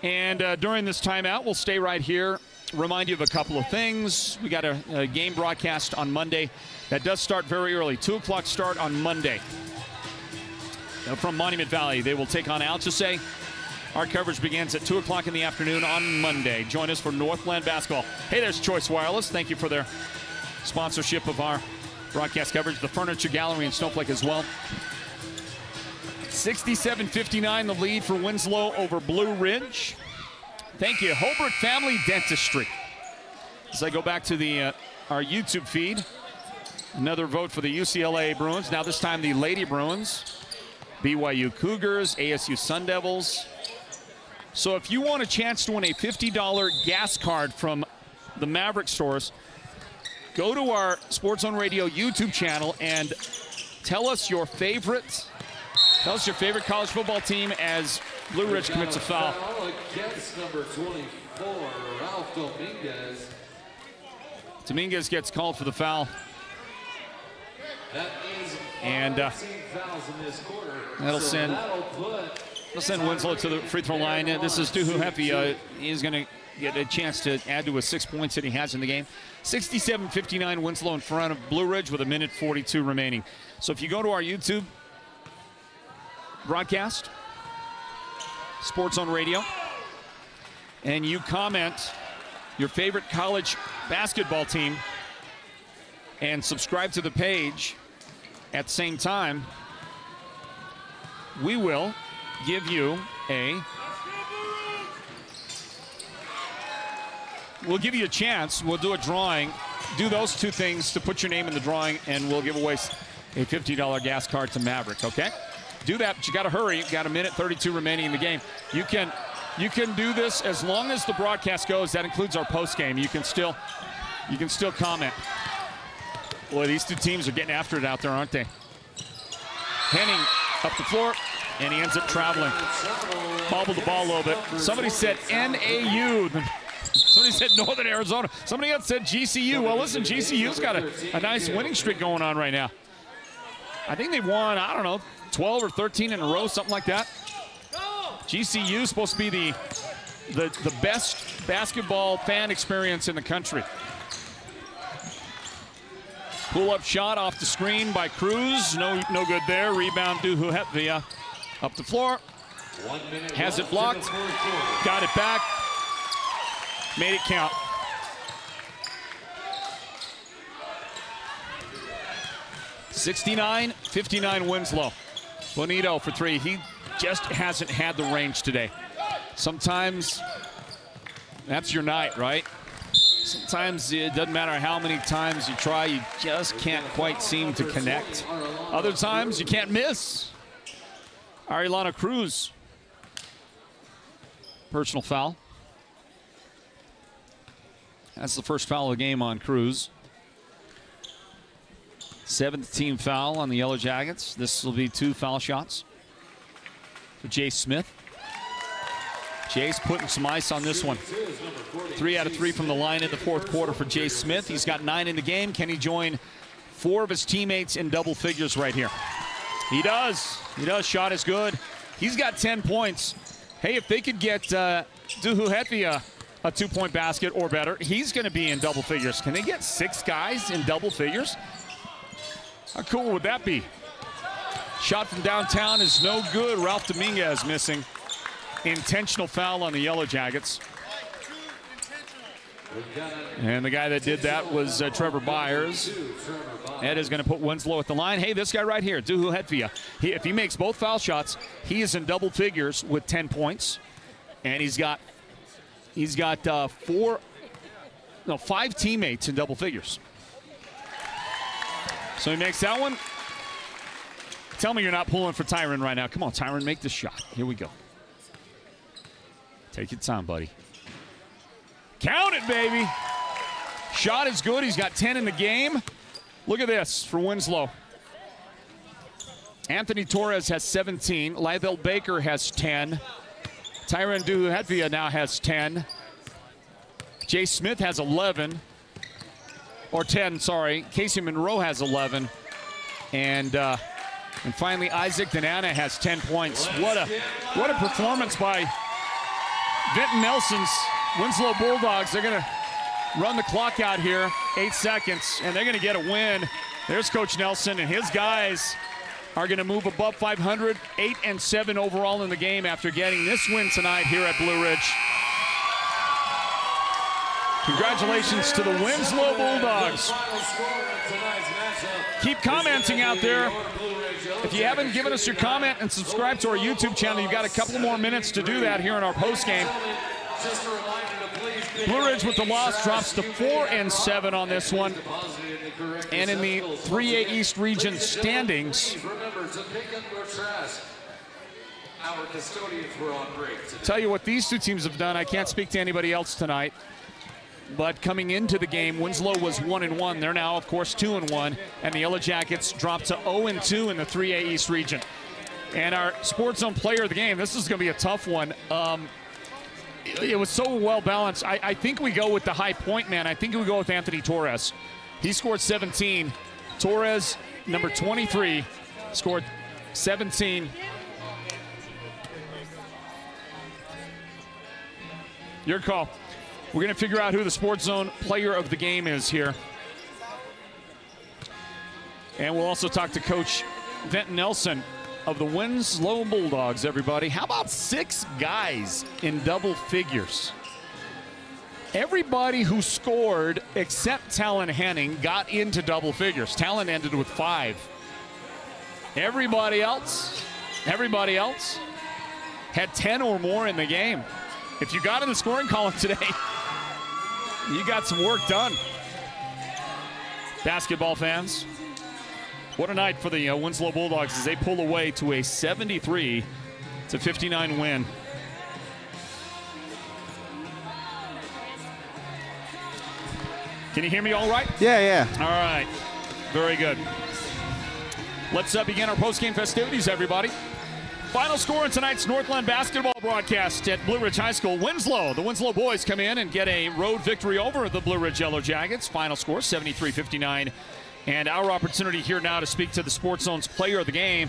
And during this timeout, we'll stay right here. Remind you of a couple of things. We got a game broadcast on Monday. That does start very early, 2 o'clock start on Monday. From Monument Valley, they will take on Alchesay. Our coverage begins at 2 o'clock in the afternoon on Monday. Join us for Northland Basketball. Hey, there's Choice Wireless. Thank you for their sponsorship of our broadcast coverage. The Furniture Gallery in Snowflake as well. 67-59, the lead for Winslow over Blue Ridge. Thank you, Holbrook Family Dentistry. As I go back to our YouTube feed, another vote for the UCLA Bruins. Now this time the Lady Bruins. BYU Cougars, ASU Sun Devils. So if you want a chance to win a $50 gas card from the Maverick stores, go to our Sports on Radio YouTube channel and tell us your favorite college football team as Blue Ridge commits a foul. Against number 24, Ralph Dominguez. Dominguez gets called for the foul. That is and that'll send Winslow to the free throw line. This is Duhu Heffy. He's going to get a chance to add to his 6 points that he has in the game. 67-59 Winslow in front of Blue Ridge with a minute 42 remaining. So if you go to our YouTube broadcast, Sports on Radio, and you comment your favorite college basketball team and subscribe to the page at the same time, we will give you a chance. We'll do a drawing. Do those two things to put your name in the drawing, and we'll give away a $50 gas card to Maverick, okay? Do that, but you gotta hurry. You've got a minute 32 remaining in the game. You can do this as long as the broadcast goes. That includes our post game. You can still comment. Boy, these two teams are getting after it out there, aren't they? Henning up the floor, and he ends up traveling. Bobbled the ball a little bit. Somebody said NAU. Somebody said Northern Arizona. Somebody else said GCU. Well, listen, GCU's got a nice winning streak going on right now. I think they won, I don't know, 12 or 13 in a row, something like that. GCU is supposed to be the best basketball fan experience in the country. Pull-up shot off the screen by Cruz. No good there. Rebound Duhu Hetvia up the floor. Has it blocked. Got it back. Made it count. (69-59) Winslow. Bonito for three. He just hasn't had the range today. Sometimes that's your night, right? Sometimes it doesn't matter how many times you try, you just can't quite seem to connect. Other times you can't miss. Arellano Cruz. Personal foul. That's the first foul of the game on Cruz. Seventh team foul on the Yellow Jackets. This will be two foul shots for Jace Smith. Jace putting some ice on this one. 3 out of 3 from the line in the fourth quarter for Jace Smith. He's got 9 in the game. Can he join 4 of his teammates in double figures right here? He does. He does. Shot is good. He's got 10 points. Hey, if they could get Duhu Hetvia a 2-point basket or better, he's going to be in double figures. Can they get 6 guys in double figures? How cool would that be? Shot from downtown is no good. Ralph Dominguez missing. Intentional foul on the Yellow Jackets. And the guy that did that was Trevor Byers. Ed is going to put Winslow at the line. Hey, this guy right here, Duhu Hetvia. If he makes both foul shots, he is in double figures with 10 points. And he's got 5 teammates in double figures. So he makes that one. Tell me you're not pulling for Tyron right now. Come on, Tyron, make the shot. Here we go. Take your time, buddy. Count it, baby. Shot is good. He's got 10 in the game. Look at this for Winslow. Anthony Torres has 17. Lydell Baker has 10. Tyron Duhu Hetvia now has 10. Jace Smith has 11. Or 10, sorry. Casey Monroe has 11. And finally, Isaac Danana has 10 points. What a performance by Vinton Nelson's Winslow Bulldogs. They're going to run the clock out here, 8 seconds, and they're going to get a win. There's Coach Nelson, and his guys are going to move above 500, 8 and 7 overall in the game after getting this win tonight here at Blue Ridge. Congratulations to the Winslow Bulldogs. Keep commenting out there. If you haven't given us your comment and subscribe to our YouTube channel, you've got a couple more minutes to do that here in our postgame. Blue Ridge with the loss drops to 4 and 7 on this one. And in the 3A East region standings, our custodians were on break. Tell you what these two teams have done, I can't speak to anybody else tonight. But coming into the game, Winslow was 1-1. They're now, of course, 2-1. And the Yellow Jackets dropped to 0-2 in the 3A East region. And our Sports Zone player of the game, this is going to be a tough one. It was so well balanced. I think we go with the high point man. I think we go with Anthony Torres. He scored 17. Torres, number 23, scored 17. Your call. We're going to figure out who the Sports Zone player of the game is here. And we'll also talk to Coach Vinton Nelson of the Winslow Bulldogs, everybody. How about 6 guys in double figures? Everybody who scored except Talon Henning got into double figures. Talon ended with 5. Everybody else had 10 or more in the game. If you got in the scoring column today, you got some work done. Basketball fans, what a night for the Winslow Bulldogs as they pull away to a 73-59 win. Can you hear me all right? Yeah. All right. Very good. Let's begin our post-game festivities, everybody. Final score in tonight's Northland basketball broadcast at Blue Ridge High School. Winslow, the Winslow boys come in and get a road victory over the Blue Ridge Yellow Jackets. Final score, 73-59. And our opportunity here now to speak to the Sports Zone's player of the game.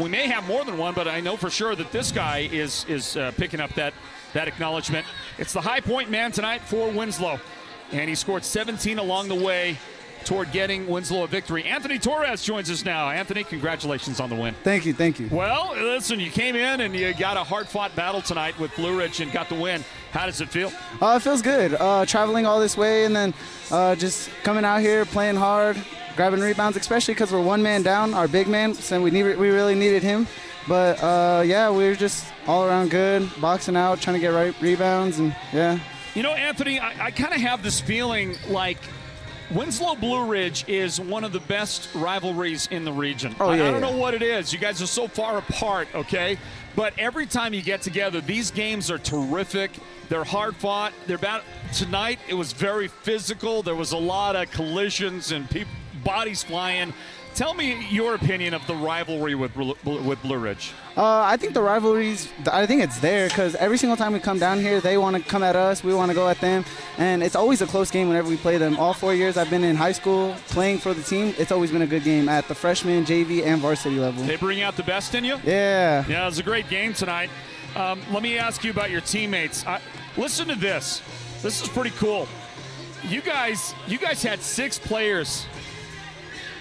We may have more than one, but I know for sure that this guy is picking up that acknowledgement. It's the high point man tonight for Winslow. And he scored 17 along the way toward getting Winslow a victory. Anthony Torres joins us now. Anthony, congratulations on the win. Thank you. Well, listen, you came in and you got a hard-fought battle tonight with Blue Ridge and got the win. How does it feel? It feels good. Traveling all this way and then just coming out here, playing hard, grabbing rebounds, especially because we're one man down, our big man, so we really needed him. But, yeah, we were just all around good, boxing out, trying to get rebounds, and, yeah. You know, Anthony, I kind of have this feeling like Winslow Blue Ridge is one of the best rivalries in the region. Oh, yeah, I don't know what it is. You guys are so far apart, okay? But every time you get together, these games are terrific. They're hard fought. They're bad. Tonight, it was very physical. There was a lot of collisions and bodies flying. Tell me your opinion of the rivalry with Blue Ridge. I think the rivalries, I think it's there because every single time we come down here, they want to come at us, we want to go at them, and it's always a close game whenever we play them. All 4 years I've been in high school playing for the team, it's always been a good game at the freshman, JV, and varsity level. They bring out the best in you? Yeah. Yeah, it was a great game tonight. Let me ask you about your teammates. Listen to this. This is pretty cool. You guys had 6 players.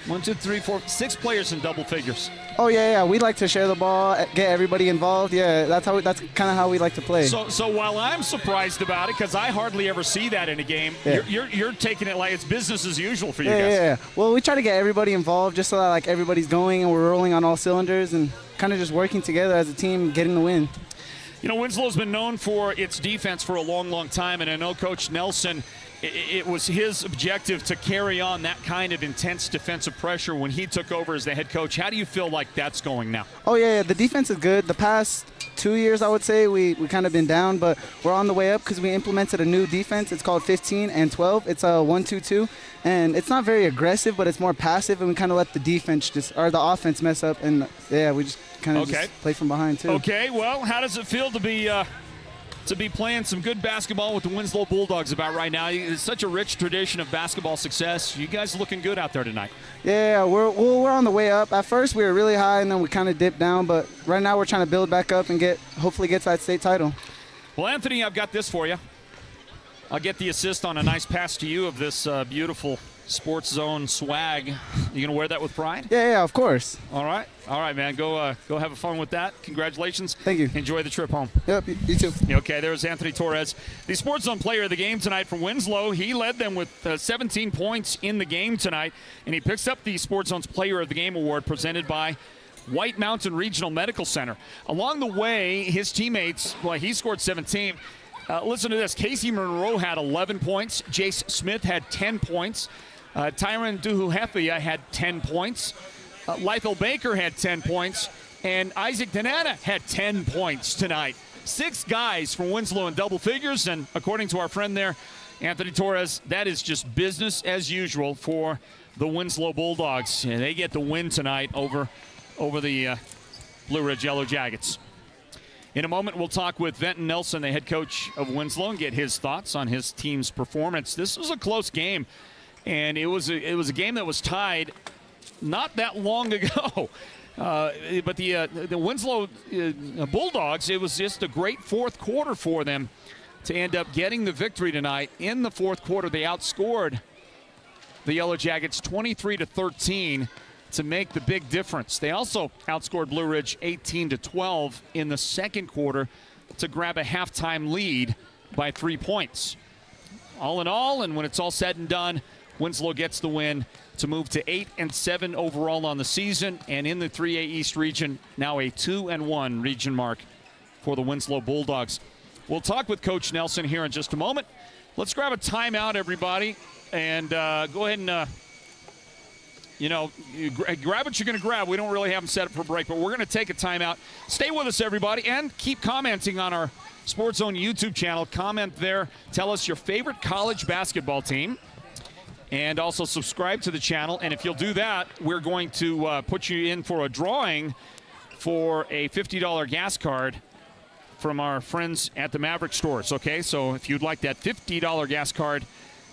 6 players in double figures. Oh, yeah, yeah. We like to share the ball, get everybody involved. Yeah, that's kind of how we like to play. So while I'm surprised about it, because I hardly ever see that in a game, yeah, you're taking it like it's business as usual for you guys. Yeah, yeah. Well, we try to get everybody involved just so that like everybody's going and we're rolling on all cylinders and kind of just working together as a team, getting the win. You know, Winslow's been known for its defense for a long, long time, and I know Coach Nelson, it was his objective to carry on that kind of intense defensive pressure when he took over as the head coach. How do you feel like that's going now? Oh, yeah, yeah. The defense is good. The past 2 years, I would say, we kind of been down, but we're on the way up because we implemented a new defense. It's called 15 and 12. It's a 1-2-2, and it's not very aggressive, but it's more passive, and we kind of let the defense or the offense mess up, and, yeah, we just kind of just play from behind, too. Okay, well, how does it feel to be playing some good basketball with the Winslow Bulldogs about right now? It's such a rich tradition of basketball success. You guys looking good out there tonight. Yeah, we're on the way up. At first, we were really high, and then we kind of dipped down. But right now, we're trying to build back up and hopefully get to that state title. Well, Anthony, I've got this for you. I'll get the assist on a nice pass to you of this beautiful Sports Zone swag. You gonna wear that with pride? Yeah, yeah, of course. All right, man. Go have fun with that. Congratulations. Thank you. Enjoy the trip home. Yep, you too. Okay, there was Anthony Torres, the Sports Zone player of the game tonight from Winslow. He led them with 17 points in the game tonight, and he picks up the Sports Zone's Player of the Game award presented by White Mountain Regional Medical Center. Along the way, his teammates, well, he scored 17. Listen to this. Casey Monroe had 11 points. Jace Smith had 10 points. Tyron Duhuhefia had 10 points. Lythel Baker had 10 points. And Isaac Danana had 10 points tonight. 6 guys from Winslow in double figures. And according to our friend there, Anthony Torres, that is just business as usual for the Winslow Bulldogs. And they get the win tonight over the Blue Ridge Yellow Jackets. In a moment, we'll talk with Venton Nelson, the head coach of Winslow, and get his thoughts on his team's performance. This was a close game. And it was a game that was tied not that long ago. But the Winslow Bulldogs, it was just a great fourth quarter for them to end up getting the victory tonight. In the fourth quarter, they outscored the Yellow Jackets 23-13 to make the big difference. They also outscored Blue Ridge 18-12 in the second quarter to grab a halftime lead by 3 points. All in all, and when it's all said and done, Winslow gets the win to move to 8-7 overall on the season, and in the 3A East region, now a 2-1 region mark for the Winslow Bulldogs. We'll talk with Coach Nelson here in just a moment. Let's grab a timeout, everybody, and go ahead and, you know, grab what you're going to grab. We don't really have them set up for break, but we're going to take a timeout. Stay with us, everybody, and keep commenting on our Sports Zone YouTube channel. Comment there. Tell us your favorite college basketball team. And also subscribe to the channel. And if you'll do that, we're going to put you in for a drawing for a $50 gas card from our friends at the Maverick stores. Okay, so if you'd like that $50 gas card,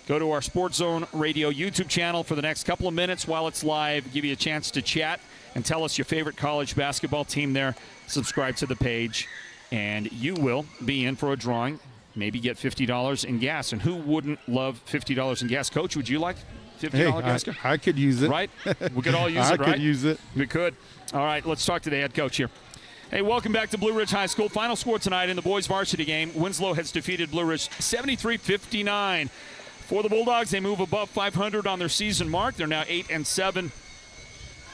go to our Sports Zone Radio YouTube channel for the next couple of minutes while it's live. Give you a chance to chat and tell us your favorite college basketball team there. Subscribe to the page, and you will be in for a drawing. Maybe get $50 in gas. And who wouldn't love $50 in gas? Coach, would you like $50 gas? I could use it. Right? We could all use it, right? I could use it. We could. All right, let's talk to the head coach here. Hey, welcome back to Blue Ridge High School. Final score tonight in the boys' varsity game. Winslow has defeated Blue Ridge 73-59. For the Bulldogs, they move above 500 on their season mark. They're now 8-7.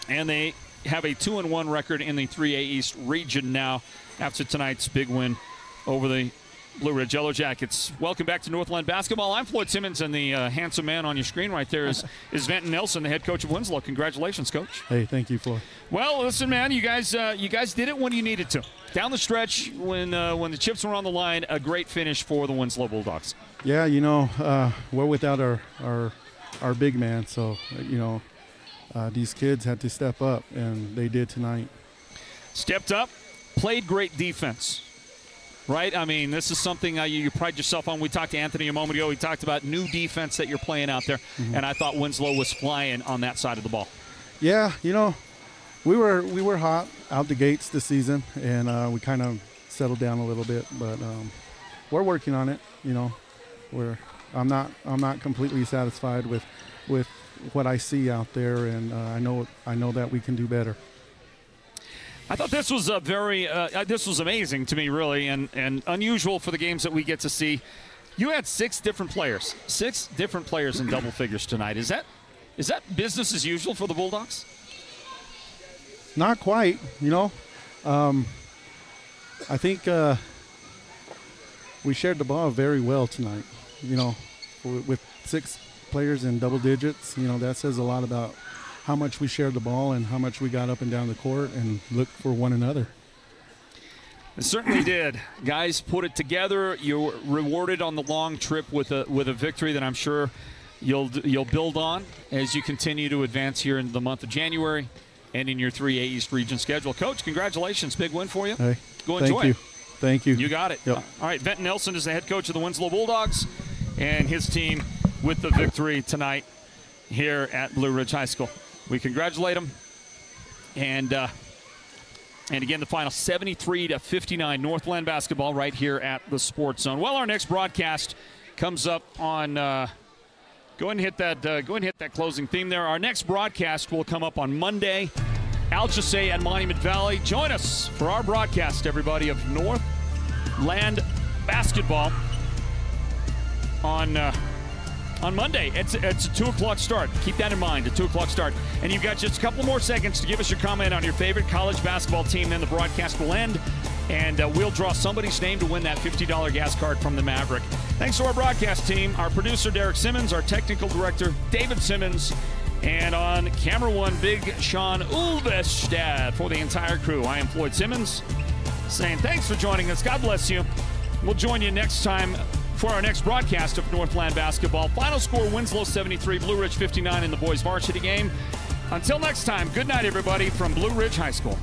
And they have a 2-1 record in the 3A East region now after tonight's big win over the Blue Ridge Yellow Jackets. Welcome back to Northland Basketball. I'm Floyd Simmons, and the handsome man on your screen right there is Vinton Nelson, the head coach of Winslow. Congratulations, Coach. Hey, thank you, Floyd. Well, listen, man, you guys did it when you needed to. Down the stretch, when the chips were on the line, a great finish for the Winslow Bulldogs. Yeah, you know, we're without our big man, so, you know, these kids had to step up, and they did tonight. Stepped up, played great defense. Right? I mean, this is something you pride yourself on. We talked to Anthony a moment ago. He talked about new defense that you're playing out there, and I thought Winslow was flying on that side of the ball. Yeah, you know, we were hot out the gates this season, and we kind of settled down a little bit, but we're working on it. You know, I'm not completely satisfied with what I see out there, and I know that we can do better. I thought this was a very this was amazing to me, really, and unusual for the games that we get to see. You had six different players in double figures tonight. Is that business as usual for the Bulldogs? Not quite, you know. I think we shared the ball very well tonight. You know, with six players in double digits, you know, that says a lot about how much we shared the ball and how much we got up and down the court and looked for one another. It certainly did. Guys put it together. You were rewarded on the long trip with a victory that I'm sure you'll build on as you continue to advance here in the month of January and in your 3A East region schedule. Coach, congratulations. Big win for you. Hey, go enjoy. Thank you. Thank you. You got it. Yep. All right, Vinton Nelson is the head coach of the Winslow Bulldogs and his team with the victory tonight here at Blue Ridge High School. We congratulate them, and again, the final 73-59 Northland Basketball right here at the Sports Zone. Well, our next broadcast comes up on go ahead and hit that closing theme there. Our next broadcast will come up on Monday, Alchesay and Monument Valley. Join us for our broadcast, everybody, of Northland Basketball on Monday. It's a 2 o'clock start. Keep that in mind, a 2 o'clock start. And you've got just a couple more seconds to give us your comment on your favorite college basketball team. Then the broadcast will end, and we'll draw somebody's name to win that $50 gas card from the Maverick. Thanks to our broadcast team, our producer, Derek Simmons, our technical director, David Simmons, and on camera one, Big Sean Ulvestad. For the entire crew, I am Floyd Simmons saying thanks for joining us. God bless you. We'll join you next time for our next broadcast of Northland Basketball. Final score, Winslow 73, Blue Ridge 59 in the boys varsity game. Until next time, good night, everybody, from Blue Ridge High School.